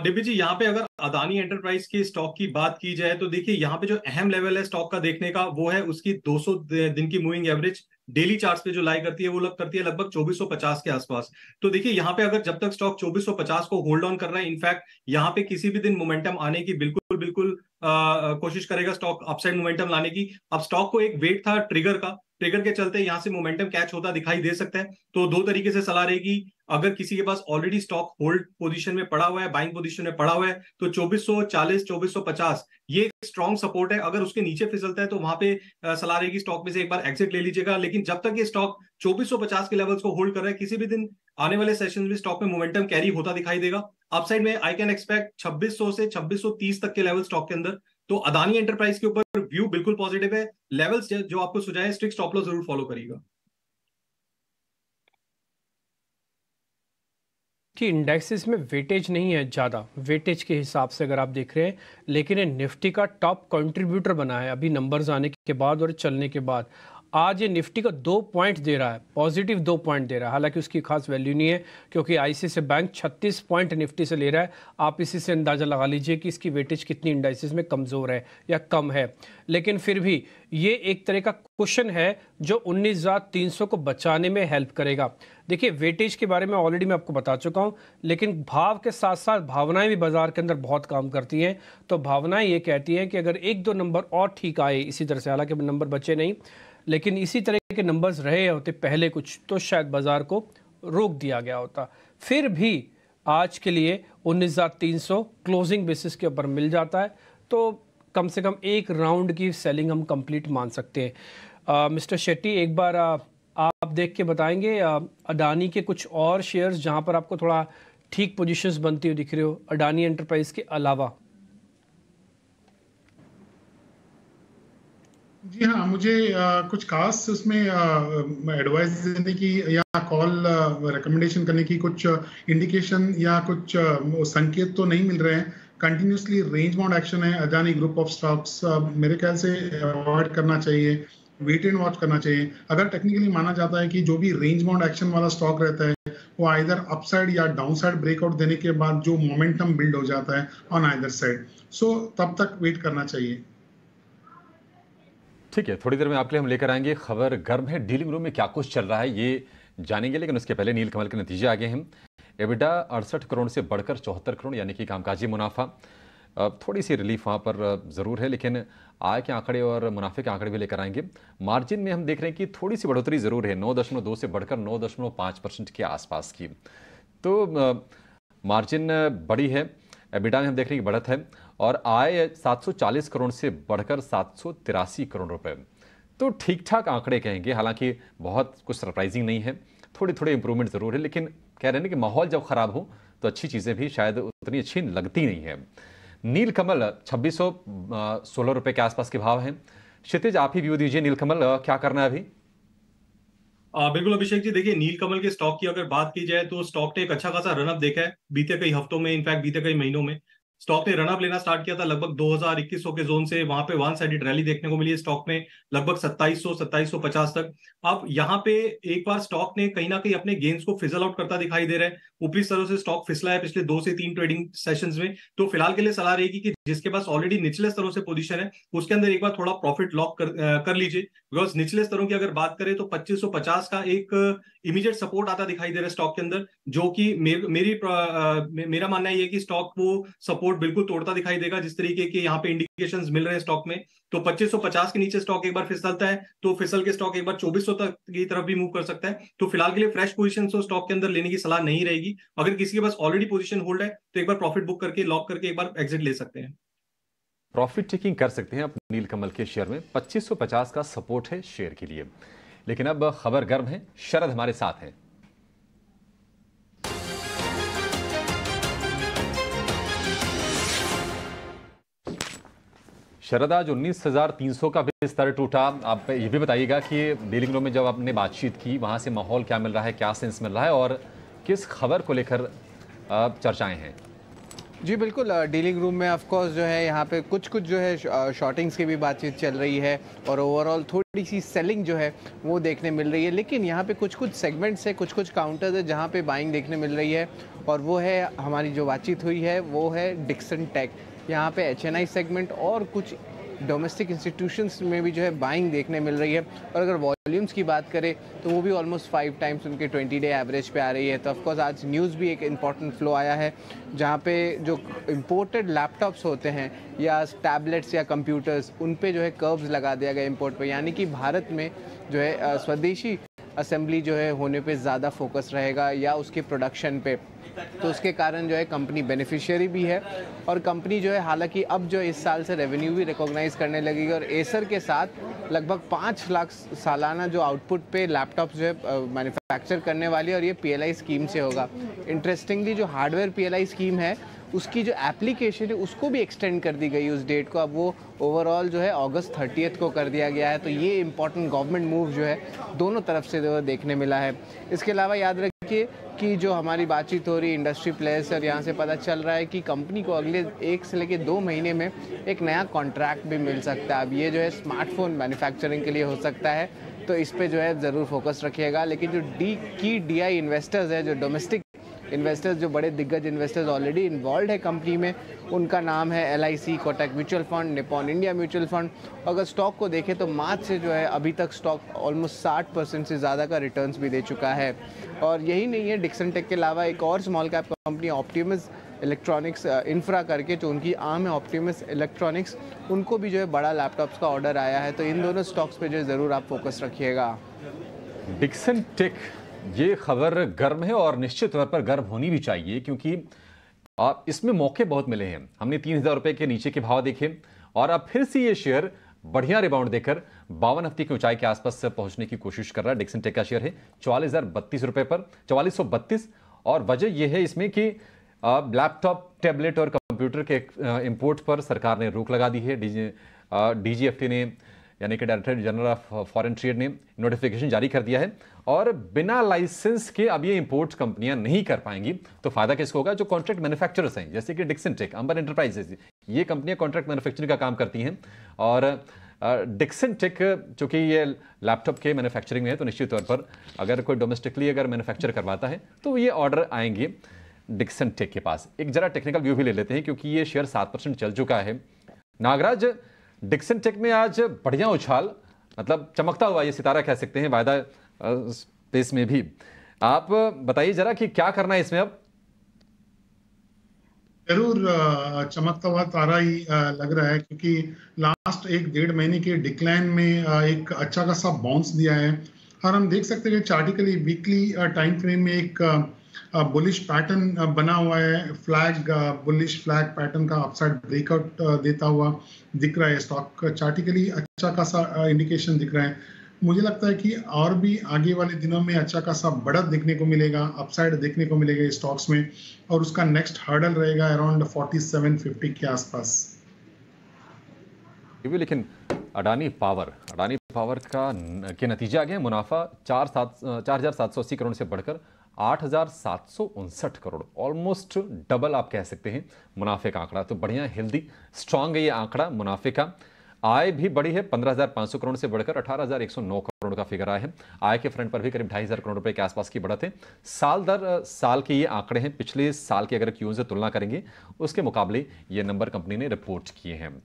डिबी जी यहाँ पे अगर अदानी एंटरप्राइज के स्टॉक की बात की जाए तो देखिए यहाँ पे जो अहम लेवल है स्टॉक का देखने का वो है उसकी दो सौ दिन की मूविंग एवरेज डेली चार्ट्स पे जो लाई करती है वो लग करती है लगभग चौबीस सौ पचास के आसपास। तो देखिए यहाँ पे अगर जब तक स्टॉक चौबीस सौ पचास को होल्ड ऑन कर रहा है, इनफैक्ट यहाँ पे किसी भी दिन मोमेंटम आने की बिल्कुल बिल्कुल आ, कोशिश करेगा स्टॉक अपसाइड मोमेंटम लाने की। अब स्टॉक को एक वेट था ट्रिगर का, ट्रिगर के चलते यहाँ से मोमेंटम कैच होता दिखाई दे सकता है। तो दो तरीके से सलाह रहेगी, अगर किसी के पास ऑलरेडी स्टॉक होल्ड पोजीशन में पड़ा हुआ है, बाइंग पोजीशन में पड़ा हुआ है, तो चौबीस सौ चालीस, चौबीस सौ पचास ये एक स्ट्रॉन्ग सपोर्ट है। अगर उसके नीचे फिसलता है तो वहां पे सलाह रहेगी स्टॉक में से एक बार एग्जिट ले लीजिएगा। लेकिन जब तक ये स्टॉक चौबीस सौ पचास के लेवल्स को होल्ड कर रहा है, किसी भी दिन आने वाले सेशन में स्टॉक में मोमेंटम कैरी होता दिखाई देगा। अपसाइड में आई कैन एक्सपेक्ट छब्बीस सौ से छब्बीस सौ तीस तक के लेवल स्टॉक के अंदर। तो अदानी एंटरप्राइज के ऊपर व्यू बिल्कुल पॉजिटिव है। लेवल्स जो आपको सुझाए स्ट्रिक्ट स्टॉप लॉस जरूर फॉलो करिएगा। कि इंडेक्सेस में वेटेज नहीं है ज़्यादा, वेटेज के हिसाब से अगर आप देख रहे हैं, लेकिन ये निफ्टी का टॉप कंट्रीब्यूटर बना है अभी नंबर्स आने के बाद और चलने के बाद। आज ये निफ्टी का दो पॉइंट दे रहा है, पॉजिटिव दो पॉइंट दे रहा है, हालांकि उसकी खास वैल्यू नहीं है क्योंकि आईसीआईसीआई बैंक छत्तीस पॉइंट निफ्टी से ले रहा है। आप इसी से अंदाज़ा लगा लीजिए कि इसकी वेटेज कितनी इंडाइसिस में कमज़ोर है या कम है। लेकिन फिर भी ये एक तरह का क्वेश्चन है जो उन्नीस हज़ार तीन सौ को बचाने में हेल्प करेगा। देखिए वेटेज के बारे में ऑलरेडी मैं आपको बता चुका हूँ, लेकिन भाव के साथ साथ भावनाएं भी बाजार के अंदर बहुत काम करती हैं। तो भावनाएं ये कहती हैं कि अगर एक दो नंबर और ठीक आए इसी तरह से, हालांकि नंबर बचे नहीं लेकिन इसी तरह के नंबर्स रहे होते पहले कुछ, तो शायद बाजार को रोक दिया गया होता। फिर भी आज के लिए उन्नीस हज़ार तीन सौ क्लोजिंग बेसिस के ऊपर मिल जाता है तो कम से कम एक राउंड की सेलिंग हम कंप्लीट मान सकते हैं। मिस्टर शेट्टी एक बार आ, आप देख के बताएंगे आ, अडानी के कुछ और शेयर्स जहां पर आपको थोड़ा ठीक पोजीशंस बनती हुई दिख रही हो अडानी एंटरप्राइज के अलावा। जी हाँ, मुझे आ, कुछ खास उसमें एडवाइस देने की या कॉल रिकमेंडेशन करने की कुछ इंडिकेशन या कुछ आ, संकेत तो नहीं मिल रहे हैं। कंटिन्यूसली रेंज बाउंड एक्शन है, अदानी ग्रुप ऑफ स्टॉक्स मेरे ख्याल से अवॉइड करना चाहिए, वेट एंड वॉच करना चाहिए। अगर टेक्निकली माना जाता है कि जो भी रेंज बाउंड एक्शन वाला स्टॉक रहता है वो आइदर अपसाइड या डाउनसाइड ब्रेकआउट देने के बाद जो मोमेंटम बिल्ड हो जाता है ऑन आइदर साइड, सो तब तक वेट करना चाहिए। ठीक है, थोड़ी देर में आपके लिए हम लेकर आएंगे खबर गर्म है, डीलिंग रूम में क्या कुछ चल रहा है ये जानेंगे, लेकिन उसके पहले नील कमल के नतीजे आगे हैं। एबिडा अड़सठ करोड़ से बढ़कर चौहत्तर करोड़ यानी कि कामकाजी मुनाफा, थोड़ी सी रिलीफ वहाँ पर ज़रूर है, लेकिन आय के आंकड़े और मुनाफे के आंकड़े भी लेकर आएंगे। मार्जिन में हम देख रहे हैं कि थोड़ी सी बढ़ोतरी ज़रूर है, नौ दशमलव दो से बढ़कर नौ दशमलव पाँच परसेंट के आसपास की, तो मार्जिन बड़ी है। एबिडा में हम देख रहे हैं कि बढ़त है और आय सात सौ चालीस करोड़ से बढ़कर सात सौ तिरासी करोड़ रुपये, तो ठीक ठाक आंकड़े कहेंगे। हालांकि बहुत कुछ सरप्राइजिंग नहीं है, थोड़ी थोड़ी इंप्रूवमेंट ज़रूर है, लेकिन कह रहे हैं कि माहौल जब ख़राब हो तो अच्छी चीज़ें भी शायद उतनी अच्छी लगती नहीं है। नील कमल छब्बीस सौ सोलह रुपये के आसपास के भाव हैं। क्षितिज आप ही व्यू दीजिए, नील कमल क्या करना है अभी। बिल्कुल अभिषेक जी, देखिए नील कमल के स्टॉक की अगर बात की जाए तो स्टॉक ने एक अच्छा खासा रनअप देखा है बीते कई हफ्तों में, इनफैक्ट बीते कई महीनों में स्टॉक ने रनअप लेना स्टार्ट किया था लगभग दो हज़ार इक्कीस सौ के जोन से, वहां पे वन साइडेड रैली देखने को मिली है स्टॉक में लगभग सत्ताईस सौ सत्ताईस सौ पचास तक। अब यहाँ पे एक बार स्टॉक ने कहीं ना कहीं अपने गेंस को फिजल आउट करता दिखाई दे रहा है, ऊपरी स्तरों से स्टॉक फिसला है पिछले दो से तीन ट्रेडिंग सेशंस में। तो फिलहाल के लिए सलाह रहेगी कि जिसके पास ऑलरेडी निचले स्तरों से पोजीशन है उसके अंदर एक बार थोड़ा प्रॉफिट लॉक कर, कर लीजिए, बिकॉज निचले स्तरों की अगर बात करें तो पच्चीस सौ पचास का एक इमीडिएट सपोर्ट आता दिखाई दे रहा है स्टॉक के अंदर, जो कि मेर, मेरी आ, मेरा मानना है कि स्टॉक वो सपोर्ट बिल्कुल तोड़ता दिखाई देगा जिस तरीके के यहाँ पे इंडिकेशंस मिल रहे हैं स्टॉक में। तो पच्चीस सौ पचास के नीचे स्टॉक एक बार फिसलता है तो फिसल के स्टॉक एक बार चौबीस सौ तक की तरफ भी मूव कर सकता है। तो फिलहाल के लिए फ्रेश पोजीशन तो स्टॉक के अंदर लेने की सलाह नहीं रहेगी, अगर किसी के पास ऑलरेडी पोजीशन होल्ड है तो एक बार प्रॉफिट बुक करके लॉक करके एक बार एग्जिट ले सकते हैं, प्रॉफिट टेकिंग कर सकते हैं आप नीलकमल के शेयर में। पच्चीस सौ पचास का सपोर्ट है शेयर के लिए। लेकिन अब खबर गर्म है, शरद हमारे साथ है। शरद आज उन्नीस हजार तीन सौ का बिस्तर टूटा। आप ये भी बताइएगा कि डेली ग्लो में जब आपने बातचीत की वहां से माहौल क्या मिल रहा है, क्या सेंस मिल रहा है और किस खबर को लेकर चर्चाएं हैं? जी बिल्कुल, डीलिंग रूम में ऑफ कोर्स जो है यहाँ पे कुछ कुछ जो है शॉर्टिंग्स की भी बातचीत चल रही है और ओवरऑल थोड़ी सी सेलिंग जो है वो देखने मिल रही है, लेकिन यहाँ पे कुछ कुछ सेगमेंट्स है, कुछ कुछ काउंटर्स है जहाँ पे बाइंग देखने मिल रही है और वो है हमारी जो बातचीत हुई है वो है डिक्सन टेक। यहाँ पे एच एन आई सेगमेंट और कुछ डोमेस्टिक इंस्टीट्यूशंस में भी जो है बाइंग देखने मिल रही है और अगर वॉल्यूम्स की बात करें तो वो भी ऑलमोस्ट फाइव टाइम्स उनके ट्वेंटी डे एवरेज पे आ रही है। तो ऑफकोर्स आज न्यूज़ भी एक इम्पॉर्टेंट फ्लो आया है जहाँ पे जो इम्पोर्टेड लैपटॉप्स होते हैं या टैबलेट्स या कंप्यूटर्स उन पे जो है कर्व्स लगा दिया गया इम्पोर्ट पर, यानी कि भारत में जो है स्वदेशी असेंबली जो है होने पे ज़्यादा फोकस रहेगा या उसके प्रोडक्शन पे, तो उसके कारण जो है कंपनी बेनिफिशियरी भी है और कंपनी जो है हालांकि अब जो इस साल से रेवेन्यू भी रिकॉग्नाइज करने लगेगी और एसर के साथ लगभग पाँच लाख सालाना जो आउटपुट पे लैपटॉप जो है मैन्युफैक्चर करने वाली है और ये पीएलआई स्कीम से होगा। इंटरेस्टिंगली जो हार्डवेयर पीएलआई स्कीम है उसकी जो एप्लीकेशन है उसको भी एक्सटेंड कर दी गई उस डेट को, अब वो ओवरऑल जो है अगस्त थर्टियथ को कर दिया गया है। तो ये इम्पॉर्टेंट गवर्नमेंट मूव जो है दोनों तरफ से जो देखने मिला है। इसके अलावा याद रखिए कि जो हमारी बातचीत हो रही इंडस्ट्री प्लेयर्स और यहाँ से पता चल रहा है कि कंपनी को अगले एक से लेकर दो महीने में एक नया कॉन्ट्रैक्ट भी मिल सकता है। अब ये जो है स्मार्टफोन मैन्युफैक्चरिंग के लिए हो सकता है, तो इस पर जो है ज़रूर फोकस रखिएगा। लेकिन जो डी की डी आई इन्वेस्टर्स है, जो डोमेस्टिक इन्वेस्टर्स, जो बड़े दिग्गज इन्वेस्टर्स ऑलरेडी इन्वॉल्व है कंपनी में, उनका नाम है L I C, Kotak mutual fund, Nippon India mutual fund. अगर स्टॉक को देखें तो मार्च से जो है अभी तक स्टॉक ऑलमोस्ट साठ परसेंट से ज़्यादा का रिटर्न्स भी दे चुका है। और यही नहीं है, डिक्सन टेक के अलावा एक और small cap company Optimus electronics infra करके जो उनकी आम है ऑप्टिमस इलेक्ट्रॉनिक्स, उनको भी जो है बड़ा लैपटॉप्स का ऑर्डर आया है। तो इन दोनों स्टॉक्स पर जो है ज़रूर आप फोकस रखिएगा। डिक्सन टेक, ये खबर गर्म है और निश्चित तौर पर गर्म होनी भी चाहिए क्योंकि इसमें मौके बहुत मिले हैं। हमने तीन हजार रुपए के नीचे के भाव देखे और अब फिर से ये शेयर बढ़िया रिबाउंड देकर बावन हफ्ते की ऊंचाई के आसपास पहुंचने की कोशिश कर रहा है। डिक्सन टेक का शेयर है चौवालीस हजार बत्तीस रुपए पर, चौवालीस सौ बत्तीस और वजह यह है इसमें कि लैपटॉप, टैबलेट और कंप्यूटर के इम्पोर्ट पर सरकार ने रोक लगा दी है। डीजीएफटी ने, यानी कि director general of foreign trade ने नोटिफिकेशन जारी कर दिया है और बिना लाइसेंस के अब ये इंपोर्ट कंपनियां नहीं कर पाएंगी। तो फायदा किसको होगा? जो कॉन्ट्रैक्ट मैन्युफैक्चरर्स हैं, जैसे कि डिक्सन टेक, अंबर एंटरप्राइजेज, ये कंपनियां कॉन्ट्रैक्ट मैन्युफैक्चरिंग का काम करती हैं और डिक्सन टेक चूंकि ये लैपटॉप के मैन्युफैक्चरिंग में है तो निश्चित तौर पर अगर कोई डोमेस्टिकली अगर मैन्युफैक्चर करवाता है तो ये ऑर्डर आएंगे डिक्सन टेक के पास। एक जरा टेक्निकल व्यू भी ले लेते हैं क्योंकि ये शेयर सात परसेंट चल चुका है। नागराज, डिक्सन टेक में आज बढ़िया उछाल, मतलब चमकता हुआ ये सितारा कह सकते हैं वायदा स्पेस में भी। आप बताइए जरा कि क्या करना है इसमें अब? जरूर चमकता हुआ तारा ही लग रहा है क्योंकि लास्ट एक डेढ़ महीने के डिक्लाइन में एक अच्छा खासा बाउंस दिया है और हम देख सकते हैं चार्टिकली वीकली टाइम फ्रेम में एक बुलिश पैटर्न बना हुआ है। फ्लैग बुलिश फ्लैग पैटर्न का अपसाइड ब्रेकआउट देता हुआ दिख रहा है स्टॉक, चार्टिकली अच्छा खासा इंडिकेशन दिख रहा है। मुझे लगता है कि और भी आगे वाले दिनों में अच्छा खासा बढ़त देखने को मिलेगा, अपसाइड देखने को मिलेगा स्टॉक्स में और उसका नेक्स्ट हर्डल रहेगा अराउंड फोर्टी सेवन फिफ्टी के आसपास। लेकिन अडानी पावर, अडानी पावर का के नतीजे आ गए, मुनाफा चार सात चार हजार सात सौ अस्सी करोड़ से बढ़कर आठ हजार सात सौ उनसठ करोड़, ऑलमोस्ट डबल आप कह सकते हैं मुनाफे का आंकड़ा। तो बढ़िया हेल्दी स्ट्रांग है ये आंकड़ा मुनाफे का। आय भी बढ़ी है, पंद्रह हजार पाँच सौ करोड़ से बढ़कर अठारह हजार एक सौ नौ करोड़ का फिगर आया है। आय के फ्रंट पर भी करीब ढाई हजार करोड़ रुपए के आसपास की बढ़त है। साल दर साल के ये आंकड़े हैं, पिछले साल की अगर क्यू से तुलना करेंगे उसके मुकाबले ये नंबर कंपनी ने रिपोर्ट किए हैं।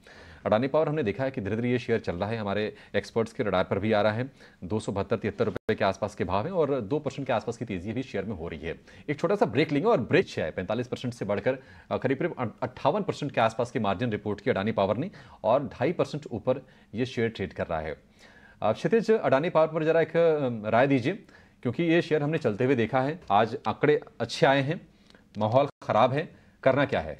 अडानी पावर हमने देखा है कि धीरे धीरे ये शेयर चल रहा है, हमारे एक्सपर्ट्स के रडार पर भी आ रहा है। दो सौ बहत्तर तिहत्तर रुपये के आसपास के भाव हैं और दो परसेंट के आसपास की तेजी भी शेयर में हो रही है। एक छोटा सा ब्रेक लेंगे और ब्रेक से आए पैंतालीस परसेंट से बढ़कर करीब करीब अट्ठावन परसेंट के आसपास की मार्जिन रिपोर्ट की अडानी पावर ने और ढाई परसेंट ऊपर ये शेयर ट्रेड कर रहा है। क्षितिज, अडानी पावर पर जरा एक राय दीजिए क्योंकि ये शेयर हमने चलते हुए देखा है, आज आंकड़े अच्छे आए हैं, माहौल खराब है, करना क्या है?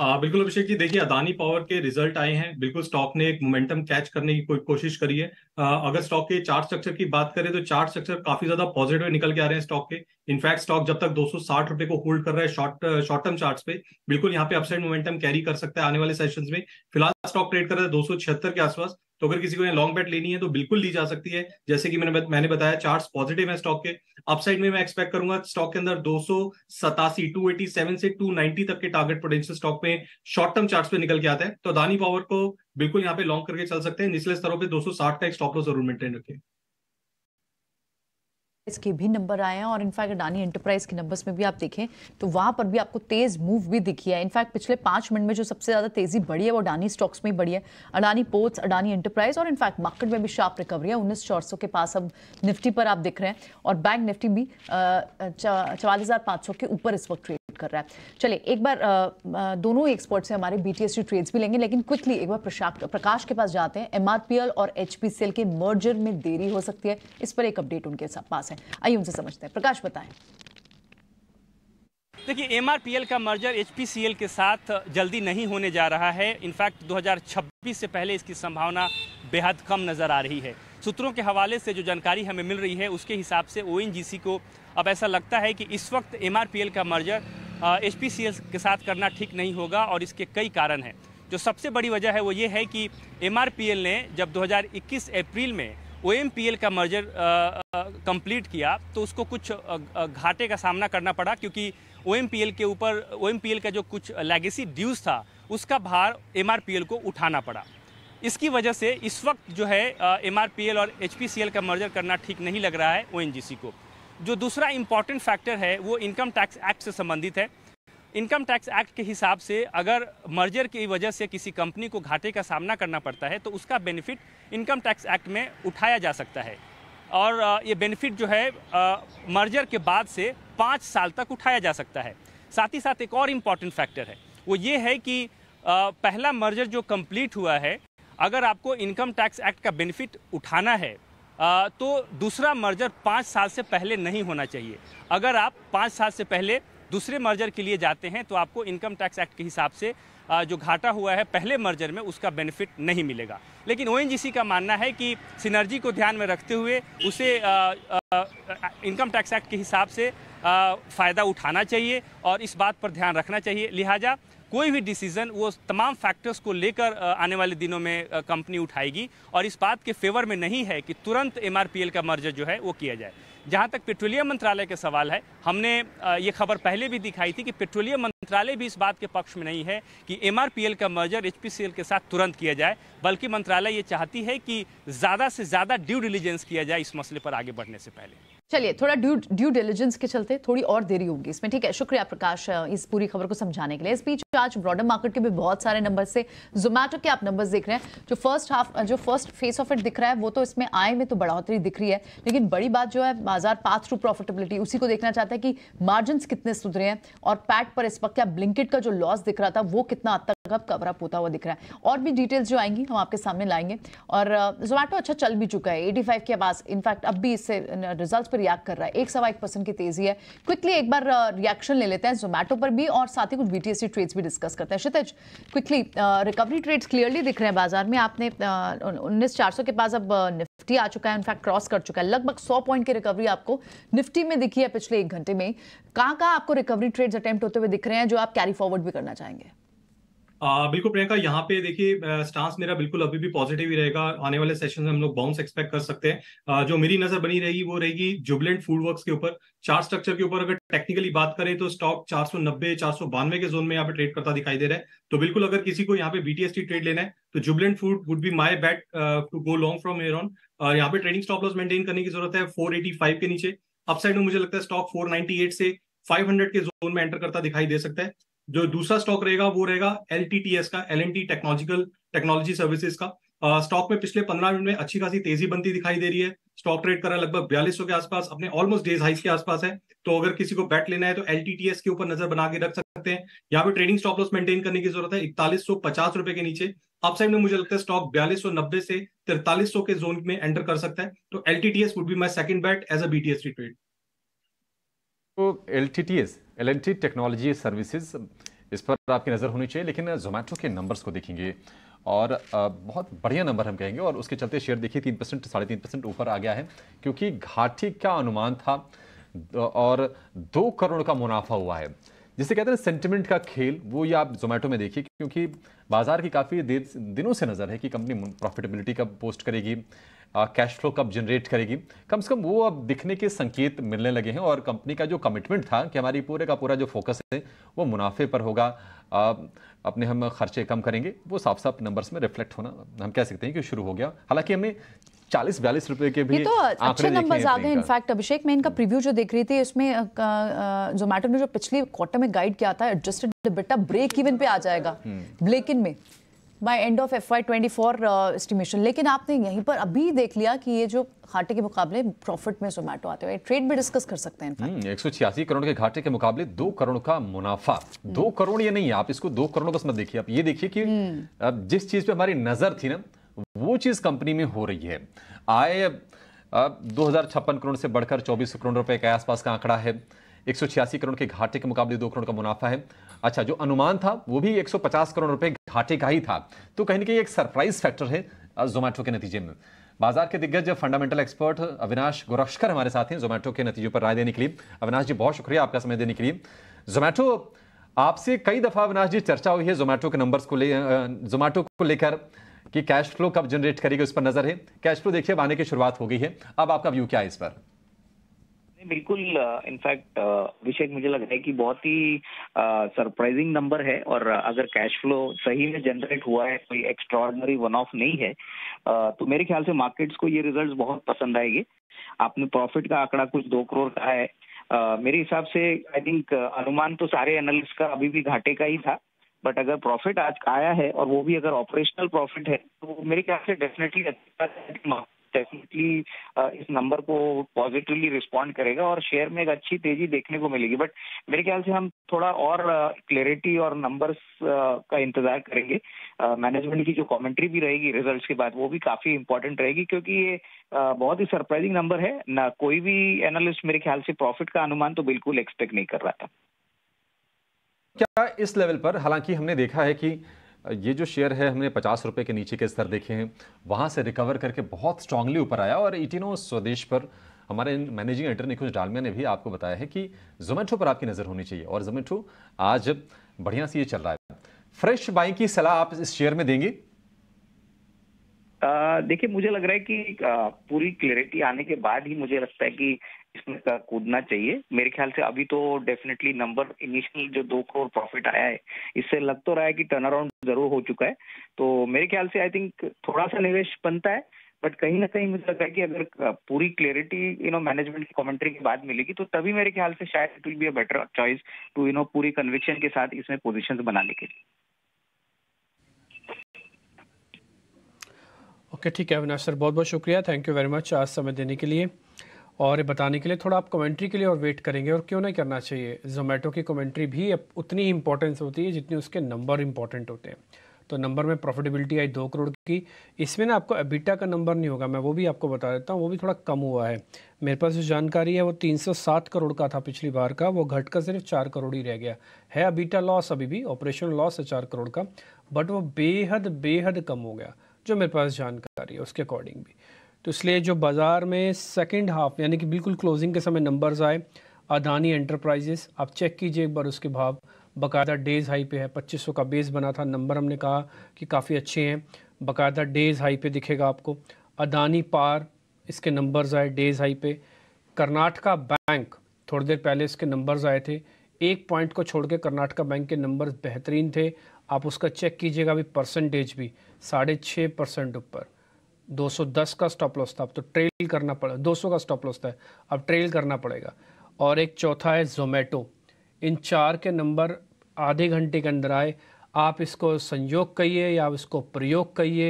आ, बिल्कुल अभिषेक जी, देखिए अदानी पावर के रिजल्ट आए हैं, बिल्कुल स्टॉक ने एक मोमेंटम कैच करने की कोई कोशिश करी है। आ, अगर स्टॉक के चार्ट स्ट्रक्चर की बात करें तो चार्ट स्ट्रक्चर काफी ज्यादा पॉजिटिव निकल के आ रहे हैं स्टॉक के। इनफैक्ट स्टॉक जब तक दो सौ साठ रुपए को होल्ड कर रहा है शॉर्ट शॉर्ट टर्म चार्ट्स पे, बिल्कुल यहाँ पे अपसाइड मोमेंटम कैरी कर सकता है आने वाले सेशंस में। फिलहाल स्टॉक ट्रेड कर रहा है दो सौ छिहत्तर के आसपास, तो अगर किसी को लॉन्ग बेट लेनी है तो बिल्कुल ली जा सकती है। जैसे कि मैंने मैंने बताया चार्ट्स पॉजिटिव है स्टॉक के। अपसाइड में मैं एक्सपेक्ट करूंगा स्टॉक के अंदर दो सौ सतासी टू एटी सेवन से टू नाइनटी तक के टारगेट पोटेंशियल स्टॉक में शॉर्ट टर्म चार्ट्स पे निकल के आता है, तो अदानी पावर को बिल्कुल यहाँ पे लॉन्ग करके चल सकते हैं। निचले स्तरों पे दो सौ साठ का एक स्टॉप लॉस जरूर मेंटेन रखें। इसके भी नंबर आए हैं और इनफैक्ट अडानी एंटरप्राइज के नंबर्स में भी आप देखें तो वहाँ पर भी आपको तेज़ मूव भी दिखी है। इनफैक्ट पिछले पाँच मिनट में जो सबसे ज़्यादा तेज़ी बढ़ी है वो अडानी स्टॉक्स में बढ़ी है, अडानी पोर्ट्स, अडानी एंटरप्राइज और इनफैक्ट मार्केट में भी शार्प रिकवरी है। उन्नीस चार सौ के पास अब निफ्टी पर आप देख रहे हैं और बैंक निफ्टी भी चवालीस हज़ार पाँच सौ के ऊपर इस वक्त ट्रेड कर रहा है। चलिए एक बार आ, आ, दोनों एक्सपर्ट से हमारे B T S T trades भी लेंगे, लेकिन क्विकली एक बार प्रशाक प्रकाश के पास जाते हैं। एम आर पी एल और एच पी सी एल के मर्जर में देरी हो सकती है, इस पर एक अपडेट उनके पास है, आइए उनसे समझते हैं। प्रकाश बताएं। देखिए एमआरपीएल का मर्जर एचपीसीएल के साथ जल्दी नहीं होने जा रहा है। इनफैक्ट दो हज़ार छब्बीस से पहले इसकी संभावना बेहद कम नजर आ रही है। सूत्रों के हवाले से जो जानकारी हमें मिल रही है उसके हिसाब से ओएनजीसी को अब ऐसा लगता है कि इस वक्त एमआरपीएल का मर्जर एचपीसीएल के साथ करना ठीक नहीं होगा और इसके कई कारण हैं। जो सबसे बड़ी वजह है वो ये है कि एमआरपीएल ने जब दो हज़ार इक्कीस अप्रैल में ओ एम पी एल का मर्जर कंप्लीट किया तो उसको कुछ घाटे का सामना करना पड़ा, क्योंकि ओ एम पी एल के ऊपर ओ एम पी एल का जो कुछ लेगेसी ड्यूज था उसका भार एम आर पी एल को उठाना पड़ा। इसकी वजह से इस वक्त जो है एम आर पी एल और एच पी सी एल का मर्जर करना ठीक नहीं लग रहा है ओ एन जी सी को। जो दूसरा इम्पॉर्टेंट फैक्टर है वो इनकम टैक्स एक्ट से संबंधित है। इनकम टैक्स एक्ट के हिसाब से अगर मर्जर की वजह से किसी कंपनी को घाटे का सामना करना पड़ता है तो उसका बेनिफिट इनकम टैक्स एक्ट में उठाया जा सकता है और ये बेनिफिट जो है मर्जर के बाद से पाँच साल तक उठाया जा सकता है। साथ ही साथ एक और इम्पॉर्टेंट फैक्टर है वो ये है कि पहला मर्जर जो कंप्लीट हुआ है, अगर आपको इनकम टैक्स एक्ट का बेनिफिट उठाना है तो दूसरा मर्जर पाँच साल से पहले नहीं होना चाहिए। अगर आप पाँच साल से पहले दूसरे मर्जर के लिए जाते हैं तो आपको इनकम टैक्स एक्ट के हिसाब से जो घाटा हुआ है पहले मर्जर में उसका बेनिफिट नहीं मिलेगा। लेकिन ओएनजीसी का मानना है कि सिनर्जी को ध्यान में रखते हुए उसे इनकम टैक्स एक्ट के हिसाब से फ़ायदा उठाना चाहिए और इस बात पर ध्यान रखना चाहिए। लिहाजा कोई भी डिसीजन वो तमाम फैक्टर्स को लेकर आने वाले दिनों में कंपनी उठाएगी और इस बात के फेवर में नहीं है कि तुरंत एमआरपीएल का मर्जर जो है वो किया जाए। जहाँ तक पेट्रोलियम मंत्रालय का सवाल है, हमने ये खबर पहले भी दिखाई थी कि पेट्रोलियम मंत्रालय भी इस बात के पक्ष में नहीं है कि एमआरपीएल का मर्जर एचपीसीएल के साथ तुरंत किया जाए, बल्कि मंत्रालय ये चाहती है कि ज़्यादा से ज़्यादा ड्यू डिलीजेंस किया जाए इस मसले पर आगे बढ़ने से पहले। चलिए थोड़ा ड्यू ड्यू डिलिजेंस के चलते थोड़ी और देरी होगी इसमें, ठीक है। शुक्रिया प्रकाश इस पूरी खबर को समझाने के लिए। इस बीच आज ब्रॉडर मार्केट के भी बहुत सारे नंबर से जोमैटो के आप नंबर्स देख रहे हैं। जो फर्स्ट हाफ जो फर्स्ट फेस ऑफ इट दिख रहा है वो तो इसमें आय में तो बढ़ोतरी दिख रही है, लेकिन बड़ी बात जो है बाजार पाथ थ्रू प्रॉफिटेबिलिटी उसी को देखना चाहता है कि मार्जिन कितने सुधरे हैं और पैट पर इस वक्त क्या ब्लिंकिट का जो लॉस दिख रहा था वो कितना हद तक अब कवरअप होता हुआ दिख रहा है। और भी डिटेल्स जो आएंगी हम आपके सामने लाएंगे। और जोमैटो अच्छा चल भी चुका है एटी फाइव के पास, इनफैक्ट अब भी इससे रिजल्ट पर रिएक्ट कर रहा है, एक सवा एक परसेंट की तेजी है। क्विकली एक बार रिएक्शन ले लेते हैं जोमैटो पर भी और साथ ही कुछ बीटीएसटी ट्रेड्स भी डिस्कस करते हैं। Kshitij quickly recovery trades clearly दिख रहे हैं बाजार में। आपने उन्नीस चार सौ के पास अब निफ्टी आ चुका है, इनफैक्ट क्रॉस कर चुका है, लगभग सौ पॉइंट की रिकवरी आपको निफ्टी में दिखी है पिछले एक घंटे में। कहाँ कहाँ आपको रिकवरी ट्रेड्स अटेम्प्ट होते हुए दिख रहे हैं जो आप कैरी फॉरवर्ड भी करना चाहेंगे? आ, बिल्कुल प्रियंका, यहाँ पे देखिए स्टांस मेरा बिल्कुल अभी भी पॉजिटिव ही रहेगा। आने वाले सेशन में हम लोग बाउंस एक्सपेक्ट कर सकते हैं। आ, जो मेरी नजर बनी रहेगी वो रहेगी जुबलेंट फूडवर्क्स के ऊपर। चार्ट स्ट्रक्चर के ऊपर अगर टेक्निकली बात करें तो स्टॉक चार सौ नब्बे चार सौ बानवे के जोन में यहाँ पे ट्रेड करता दिखाई दे रहा है, तो बिल्कुल अगर किसी को यहाँ पे बीटीएसटी ट्रेड लेना है तो Jubilant food would be my bet to go long from here on. यहाँ पे ट्रेडिंग स्टॉप लॉस मेंटेन करने की जरूरत है फोर एटी फाइव के नीचे। अपसाइड में मुझे लगता है स्टॉक फोर नाइनटी एट से फाइव हंड्रेड के जोन में एंटर करता दिखाई दे सकता है। जो दूसरा स्टॉक रहेगा वो रहेगा एल टी टी एस का, L and T technological technology services का। स्टॉक में पिछले पंद्रह मिनट में अच्छी खासी तेजी बनती दिखाई दे रही है। स्टॉक ट्रेड कर रहा है लगभग बयालीस सौ के आसपास, अपने ऑलमोस्ट डेज हाइस के आसपास है। तो अगर किसी को बैट लेना है तो एल टी टी एस के ऊपर नजर बना के रख सकते हैं। यहाँ पे ट्रेडिंग स्टॉप लॉस मेंटेन करने की जरूरत है इकतालीस सौ पचास रुपए के नीचे। अपसाइड में मुझे लगता है स्टॉक बयालीस सौ नब्बे से तिरतालीस सौ के जोन में एंटर कर सकता है। तो L T T S would be my second bet as a B T S T trade. तो L T T S, L and T technology services इस पर आपकी नज़र होनी चाहिए। लेकिन जोमेटो के नंबर्स को देखेंगे और बहुत बढ़िया नंबर हम कहेंगे, और उसके चलते शेयर देखिए तीन परसेंट साढ़े तीन परसेंट ऊपर आ गया है, क्योंकि घाटी का अनुमान था और दो करोड़ का मुनाफा हुआ है, जिसे कहते हैं सेंटिमेंट का खेल। वो ये आप जोमेटो में देखिए, क्योंकि बाजार की काफ़ी देर दिनों से नज़र है कि कंपनी प्रॉफिटेबिलिटी कब पोस्ट करेगी, कैश फ्लो कब जनरेट करेगी। कम से कम वो अब दिखने के संकेत मिलने लगे हैं, और कंपनी का जो कमिटमेंट था कि हमारी पूरे का पूरा जो फोकस है वो मुनाफे पर होगा, आ, अपने हम खर्चे कम करेंगे, वो साफ साफ नंबर्स में रिफ्लेक्ट होना हम कह सकते हैं कि शुरू हो गया। हालांकि हमने चालीस बयालीस रुपए के भी ये तो अच्छे नंबर्स आ गए। इनफैक्ट अभिषेक, मैं इनका प्रीव्यू जो देख रही थी उसमें जोमेटो ने जो पिछले क्वार्टर में गाइड किया था एडजस्टेड एबिटा ब्रेक इवन पे आ जाएगा ब्रेक इन में by end of F Y twenty four estimation, लेकिन आपने यहीं पर अभी देख लिया कि ये जो घाटे के मुकाबले प्रॉफिट में जोमेटो आते हुए ट्रेड भी डिस्कस कर सकते हैं। एक सौ छियासी करोड़ के घाटे के मुकाबले दो करोड़ का मुनाफा, दो करोड़ ये नहीं है, आप इसको दो करोड़ बस मत देखिए, आप ये देखिए कि जिस चीज पे हमारी नजर थी ना वो चीज कंपनी में हो रही है। आय दो हजार छप्पन करोड़ से बढ़कर चौबीस करोड़ रुपए के आसपास का आंकड़ा है, एक सौ छियासी करोड़ के घाटे के मुकाबले दो करोड़ का मुनाफा है। अच्छा, जो अनुमान था वो भी एक सौ पचास करोड़ रुपए घाटे का ही था, तो कहीं ना कहीं एक सरप्राइज फैक्टर है जोमेटो के नतीजे में। बाजार के दिग्गज फंडामेंटल एक्सपर्ट अविनाश गोरक्षकर हमारे साथ हैं जोमेटो के नतीजों पर राय देने के लिए। अविनाश जी, बहुत शुक्रिया आपका समय देने के लिए। जोमेटो, आपसे कई दफा अविनाश जी चर्चा हुई है जोमेटो के नंबर्स को ले जोमेटो को लेकर कि कैश फ्लो कब जनरेट करेगी, उस पर नजर है। कैश फ्लो देखिए आने की शुरुआत हो गई है, अब आपका व्यू क्या है इस पर? बिल्कुल, इनफैक्ट अभिषेक मुझे लग रहा है कि बहुत ही सरप्राइजिंग नंबर है, और अगर कैश फ्लो सही में जनरेट हुआ है, कोई एक्स्ट्राऑर्डिनरी वन ऑफ नहीं है, uh, तो मेरे ख्याल से मार्केट्स को ये रिजल्ट्स बहुत पसंद आएंगे। आपने प्रॉफिट का आंकड़ा कुछ दो करोड़ का है, uh, मेरे हिसाब से आई थिंक अनुमान तो सारे एनालिस्ट का अभी भी घाटे का ही था, बट अगर प्रॉफिट आज आया है और वो भी अगर ऑपरेशनल प्रॉफिट है तो मेरे ख्याल से डेफिनेटली अच्छा डेफिनेटली इस नंबर को पॉजिटिवली रिस्पॉन्ड करेगा और शेयर में एक अच्छी तेजी देखने को मिलेगी। बट मेरे ख्याल से हम थोड़ा और क्लैरिटी और नंबर्स का इंतजार करेंगे। मैनेजमेंट की जो कमेंट्री भी रहेगी रिजल्ट्स के बाद वो भी काफी इंपॉर्टेंट रहेगी, क्योंकि ये बहुत ही सरप्राइजिंग नंबर है ना, कोई भी एनालिस्ट मेरे ख्याल से प्रॉफिट का अनुमान तो बिल्कुल एक्सपेक्ट नहीं कर रहा था क्या इस लेवल पर। हालांकि हमने देखा है कि ये जो शेयर है हमने पचास रुपये के नीचे के स्तर देखे हैं, वहाँ से रिकवर करके बहुत स्ट्रांगली ऊपर आया, और इटिनो स्वदेश पर हमारे मैनेजिंग एडिटर निकुंज डालमिया ने भी आपको बताया है कि जोमेटो पर आपकी नज़र होनी चाहिए, और जोमेटो आज बढ़िया से ये चल रहा है। फ्रेश बाइंग की सलाह आप इस शेयर में देंगे? देखिए, मुझे लग रहा है कि पूरी क्लैरिटी आने के बाद ही मुझे लगता है कि इसमें कूदना चाहिए। मेरे ख्याल से अभी तो डेफिनेटली नंबर इनिशियल जो दो करोड़ प्रॉफिट आया है इससे लग तो रहा है कि टर्न अराउंड जरूर हो चुका है, तो मेरे ख्याल से आई थिंक थोड़ा सा निवेश बनता है, बट कहीं ना कहीं मुझे लगता है कि अगर पूरी क्लैरिटी यू नो मैनेजमेंट की कमेंट्री के बाद मिलेगी तो तभी मेरे ख्याल से शायद it will be a better choice to you know पूरी कन्विक्शन के साथ इसमें पोजिशन बनाने के लिए। ओके, ठीक है अविनाश सर, बहुत बहुत शुक्रिया, थैंक यू वेरी मच आज समय देने के लिए और बताने के लिए। थोड़ा आप कमेंट्री के लिए और वेट करेंगे, और क्यों नहीं करना चाहिए, जोमेटो की कमेंट्री भी उतनी ही इंपॉर्टेंस होती है जितनी उसके नंबर इंपॉर्टेंट होते हैं। तो नंबर में प्रॉफिटेबिलिटी आई दो करोड़ की, इसमें ना आपको एबिटा का नंबर नहीं होगा, मैं वो भी आपको बता देता हूँ, वो भी थोड़ा कम हुआ है। मेरे पास जो जानकारी है वो तीन सौ सात करोड़ का था पिछली बार का, वो घटकर सिर्फ चार करोड़ ही रह गया है। एबिटा लॉस अभी भी ऑपरेशनल लॉस है चार करोड़ का, बट वो बेहद बेहद कम हो गया जो मेरे पास जानकारी है उसके अकॉर्डिंग भी। तो इसलिए जो बाज़ार में सेकंड हाफ यानी कि बिल्कुल क्लोजिंग के समय नंबर्स आए, अदानी एंटरप्राइजेस आप चेक कीजिए एक बार, उसके भाव बकायदा डेज हाई पे है, पच्चीस सौ का बेस बना था, नंबर हमने कहा कि काफ़ी अच्छे हैं, बकायदा डेज हाई पे दिखेगा आपको। अदानी पावर, इसके नंबर्स आए डेज हाई पे। कर्नाटका बैंक थोड़ी देर पहले इसके नंबर्स आए थे, एक पॉइंट को छोड़ के कर्नाटका बैंक के नंबर्स बेहतरीन थे, आप उसका चेक कीजिएगा अभी, परसेंटेज भी साढ़े छः परसेंट ऊपर। दो सौ दस का स्टॉप लॉस था, अब तो ट्रेल करना पड़ेगा, दो सौ का स्टॉप लॉस था, अब ट्रेल करना पड़ेगा। और एक चौथा है जोमेटो, इन चार के नंबर आधे घंटे के अंदर आए, आप इसको संयोग कहिए या आप इसको प्रयोग कहिए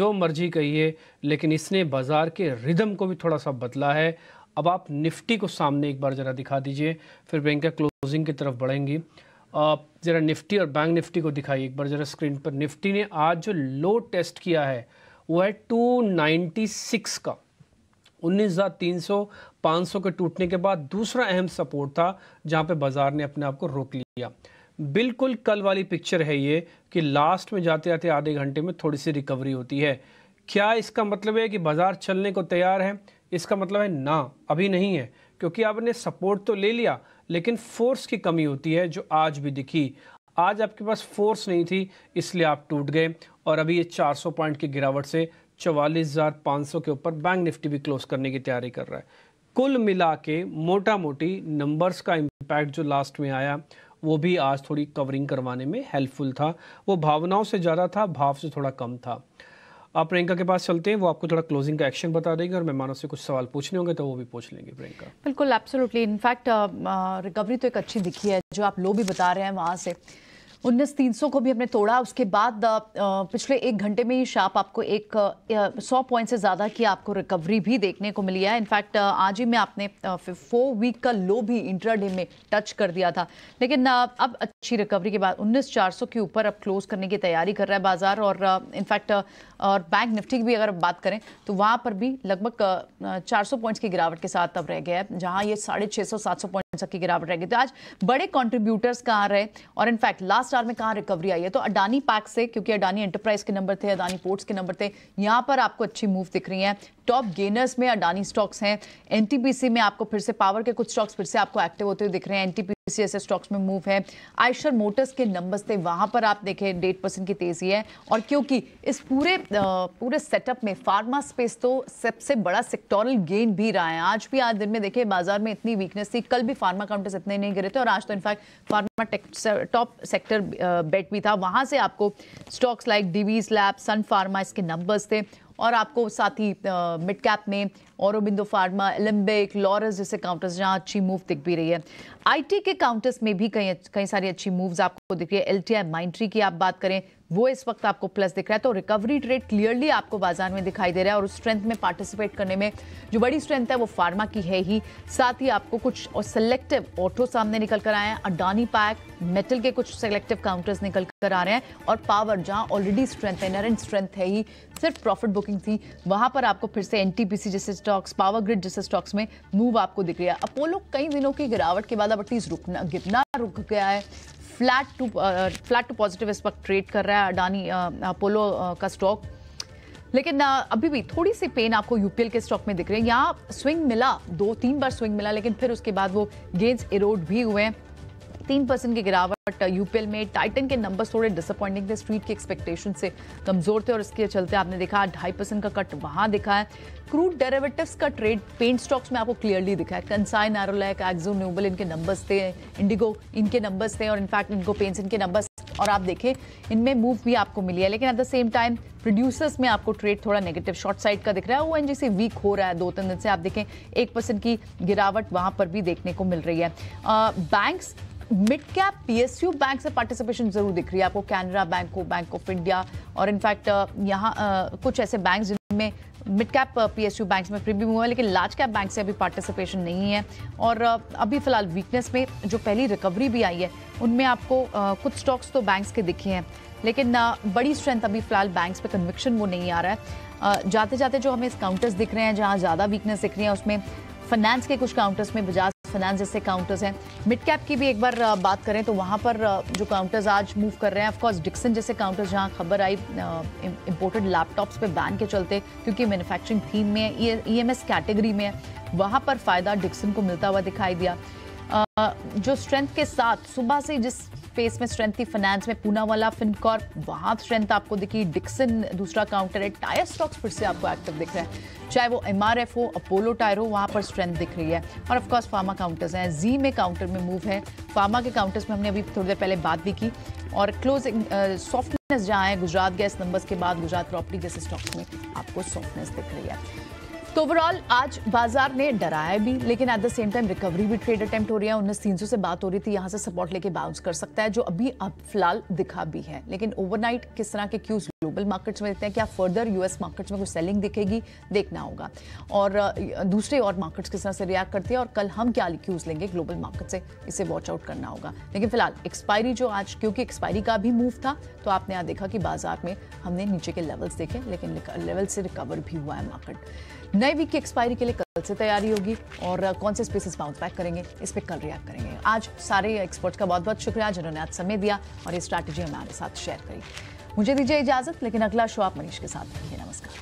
जो मर्जी कहिए, लेकिन इसने बाज़ार के रिदम को भी थोड़ा सा बदला है। अब आप निफ्टी को सामने एक बार ज़रा दिखा दीजिए, फिर बैंक का क्लोजिंग की तरफ बढ़ेंगी। आप ज़रा निफ्टी और बैंक निफ्टी को दिखाइए एक बार ज़रा स्क्रीन पर। निफ्टी ने आज जो लो टेस्ट किया है वो है दो सौ छियानवे का, उन्नीस हज़ार तीन सौ पाँच सौ के टूटने के बाद दूसरा अहम सपोर्ट था जहाँ पे बाज़ार ने अपने आप को रोक लिया। बिल्कुल कल वाली पिक्चर है ये कि लास्ट में जाते जाते आधे घंटे में थोड़ी सी रिकवरी होती है। क्या इसका मतलब है कि बाजार चलने को तैयार है? इसका मतलब है ना, अभी नहीं है, क्योंकि आपने सपोर्ट तो ले लिया लेकिन फोर्स की कमी होती है जो आज भी दिखी। आज आपके पास फोर्स नहीं थी इसलिए आप टूट गए और अभी ये चार सौ पॉइंट की गिरावट से चवालीस हज़ार पाँच सौ के ऊपर बैंक निफ्टी भी क्लोज करने की तैयारी कर रहा है। कुल मिला के मोटा मोटी नंबर्स का इम्पैक्ट जो लास्ट में आया वो भी आज थोड़ी कवरिंग करवाने में हेल्पफुल था। वो भावनाओं से ज़्यादा था, भाव से थोड़ा कम था। आप प्रियंका के पास चलते हैं, वो आपको थोड़ा क्लोजिंग का एक्शन बता देंगे और मेहमानों से कुछ सवाल पूछने होंगे तो वो भी पूछ लेंगे। प्रियंका, बिल्कुल एब्सोल्युटली। इनफैक्ट रिकवरी तो एक अच्छी दिखी है, जो आप लो भी बता रहे हैं वहाँ से उन्नीस तीन सौ को भी हमने तोड़ा। उसके बाद पिछले एक घंटे में ही शार्प आपको एक सौ पॉइंट से ज़्यादा की आपको रिकवरी भी देखने को मिली है। इनफैक्ट आज ही में आपने फोर वीक का लो भी इंट्राडे में टच कर दिया था, लेकिन अब अच्छी रिकवरी के बाद उन्नीस चार सौ के ऊपर अब क्लोज करने की तैयारी कर रहा है बाजार। और इनफैक्ट और बैंक निफ्टी की भी अगर बात करें तो वहाँ पर भी लगभग चार सौ पॉइंट्स की गिरावट के साथ अब रह गया है, जहाँ ये साढ़े छः सौ सात सौ पॉइंट्स की गिरावट रह गई। तो आज बड़े कॉन्ट्रीब्यूटर्स कहाँ रहे और इनफैक्ट लास्ट में कहां रिकवरी आई है? तो अडानी पैक से, क्योंकि अडानी एंटरप्राइज के नंबर थे, अडानी पोर्ट्स के नंबर थे, यहां पर आपको अच्छी मूव दिख रही है। टॉप गेनर्स में अडानी स्टॉक्स हैं, एनटीपीसी में आपको फिर से पावर के कुछ स्टॉक्स फिर से आपको एक्टिव होते हुए दिख रहे हैं, एनटीपीसी ऐसे स्टॉक्स में मूव है। आयशर मोटर्स के नंबर्स थे, वहां पर आप देखें डेढ़ परसेंट की तेजी है। और क्योंकि इस पूरे पूरे सेटअप में फार्मा स्पेस तो सबसे बड़ा सेक्टोरल गेन भी रहा है। आज भी आज दिन में देखें बाजार में इतनी वीकनेस थी, कल भी फार्मा काउंटर्स इतने नहीं गिरे थे और आज तो in fact pharma top sector bet भी था। वहां से आपको स्टॉक्स लाइक डिवीस लैब, सन फार्मा, इसके नंबर्स थे। और आपको साथ ही मिड कैप में औरोबिंदो फार्मा, एलम्बिक, लॉरस जैसे काउंटर्स जहाँ अच्छी मूव दिख भी रही है। आईटी के काउंटर्स में भी कई कई सारी अच्छी मूव्स आपको दिख रही है। एलटीआई माइंट्री की आप बात करें, वो इस वक्त आपको प्लस दिख रहा है। तो रिकवरी ट्रेड क्लियरली आपको बाजार में दिखाई दे रहा है और उस स्ट्रेंथ में पार्टिसिपेट करने में जो बड़ी स्ट्रेंथ है वो फार्मा की है ही। साथ ही आपको कुछ और सेलेक्टिव ऑटो सामने निकल कर आए हैं, अडानी पैक, मेटल के कुछ सेलेक्टिव काउंटर्स निकल कर आ रहे हैं और पावर जहाँ ऑलरेडी स्ट्रेंथ है, इनहेरेंट स्ट्रेंथ है ही, सिर्फ प्रॉफिट बुकिंग थी, वहाँ पर आपको फिर से एनटीपीसी जैसे स्टॉक्स, पावर ग्रिड जैसे स्टॉक्स में मूव आपको दिख रही है। अपोलो कई दिनों की गिरावट के बाद अब एटलीस्ट रुकना गिरना रुक गया है, flat to flat to positive इस वक्त ट्रेड कर रहा है अडानी अपोलो का स्टॉक। लेकिन अभी भी थोड़ी सी पेन आपको यूपीएल के स्टॉक में दिख रही है। यहाँ स्विंग मिला, दो तीन बार स्विंग मिला, लेकिन फिर उसके बाद वो गेंस इरोड भी हुए हैं। तीन परसेंट की गिरावट यूपीएल में। टाइटन के नंबर्स थोड़े डिसअपॉइंटिंग थे, स्ट्रीट के एक्सपेक्टेशन से कमजोर थे और इसके चलते आपने देखा ढाई परसेंट का कट वहाँ दिखा है। क्रूड डेरिवेटिव्स का ट्रेड पेंट स्टॉक्स में आपको क्लियरली दिखा है। कंसाई, नेरोलैक, एक्जो, न्यूबल इनके नंबर्स थे, इंडिगो इनके नंबर्स थे और इनफैक्ट इनको पेंट्स इनके नंबर्स और आप देखें इनमें मूव भी आपको मिली है। लेकिन at the same time producers में आपको ट्रेड थोड़ा नेगेटिव शॉर्ट साइड का दिख रहा है। ओएनजीसी वीक हो रहा है दो तीन दिन से, आप देखें एक परसेंट की गिरावट वहाँ पर भी देखने को मिल रही है। Banks, mid cap PSU bank से पार्टिसिपेशन जरूर दिख रही है आपको, कैनरा बैंक को, बैंक ऑफ इंडिया और इनफैक्ट यहाँ कुछ ऐसे बैंक जिनमें मिड कैप पीएसयू बैंक में प्रीमियम हुआ है, लेकिन लार्ज कैप बैंक से अभी पार्टिसिपेशन नहीं है। और अभी फिलहाल वीकनेस में जो पहली रिकवरी भी आई है उनमें आपको कुछ स्टॉक्स तो बैंक्स के दिखे हैं, लेकिन बड़ी स्ट्रेंथ अभी फिलहाल बैंक्स पे कन्विक्शन वो नहीं आ रहा है। जाते जाते जो हमें काउंटर्स दिख रहे हैं जहाँ ज़्यादा वीकनेस दिख रही है उसमें फाइनेंस के कुछ काउंटर्स में बजाज फाइनेंस जैसे काउंटर्स हैं। मिड कैप की भी एक बार बात करें तो वहाँ पर जो काउंटर्स आज मूव कर रहे हैं, ऑफकोर्स डिक्सन जैसे काउंटर्स जहाँ खबर आई इंपोर्टेड लैपटॉप्स पे बैन के चलते, क्योंकि मैन्युफैक्चरिंग थीम में है, ई एम एस कैटेगरी में है, वहाँ पर फ़ायदा डिक्सन को मिलता हुआ दिखाई दिया। जो स्ट्रेंथ के साथ सुबह से जिस फेस में स्ट्रेंथ थी फाइनेंस में, पूनावाला, फिनकॉर्प, वहाँ स्ट्रेंथ आपको दिखी। डिक्सन दूसरा काउंटर है। टायर स्टॉक्स फिर से आपको एक्टिव दिख रहे हैं, चाहे वो एमआरएफ हो, अपोलो टायर हो, वहाँ पर स्ट्रेंथ दिख रही है। और ऑफकोर्स फार्मा काउंटर्स हैं, जी में काउंटर में मूव है। फार्मा के काउंटर्स में हमने अभी थोड़ी देर पहले बात भी की और क्लोजिंग सॉफ्टनेस जहाँ है गुजरात गैस नंबर्स के बाद गुजरात प्रॉपर्टी जैसे स्टॉक्स में आपको सॉफ्टनेस दिख रही है। तो ओवरऑल आज बाजार ने डराया भी, लेकिन at the same time recovery भी ट्रेड अटेम्प्ट हो रही है। उन्नीस तीन सौ से बात हो रही थी, यहाँ से सपोर्ट लेके बाउंस कर सकता है, जो अभी अब फिलहाल दिखा भी है। लेकिन ओवरनाइट किस तरह के क्यूज ग्लोबल मार्केट्स में देखते हैं क्या फर्दर यूएस मार्केट्स में कुछ सेलिंग दिखेगी, देखना होगा और दूसरे और मार्केट्स किस तरह से रिएक्ट करती है और कल हम क्या क्यूज लेंगे ग्लोबल मार्केट से, इसे वॉच आउट करना होगा। लेकिन फिलहाल एक्सपायरी जो आज, क्योंकि एक्सपायरी का भी मूव था तो आपने यहाँ देखा कि बाजार में हमने नीचे के लेवल्स देखे लेकिन लेवल से रिकवर भी हुआ है मार्केट। नए वीक की एक्सपायरी के लिए कल से तैयारी होगी और कौन से स्पेसेस बाउंस बैक करेंगे इस पर कल रिएक्ट करेंगे। आज सारे एक्सपर्ट्स का बहुत बहुत शुक्रिया जिन्होंने आज समय दिया और ये स्ट्रैटेजी हमारे साथ शेयर करी। मुझे दीजिए इजाजत, लेकिन अगला शो आप मनीष के साथ रखिए। नमस्कार।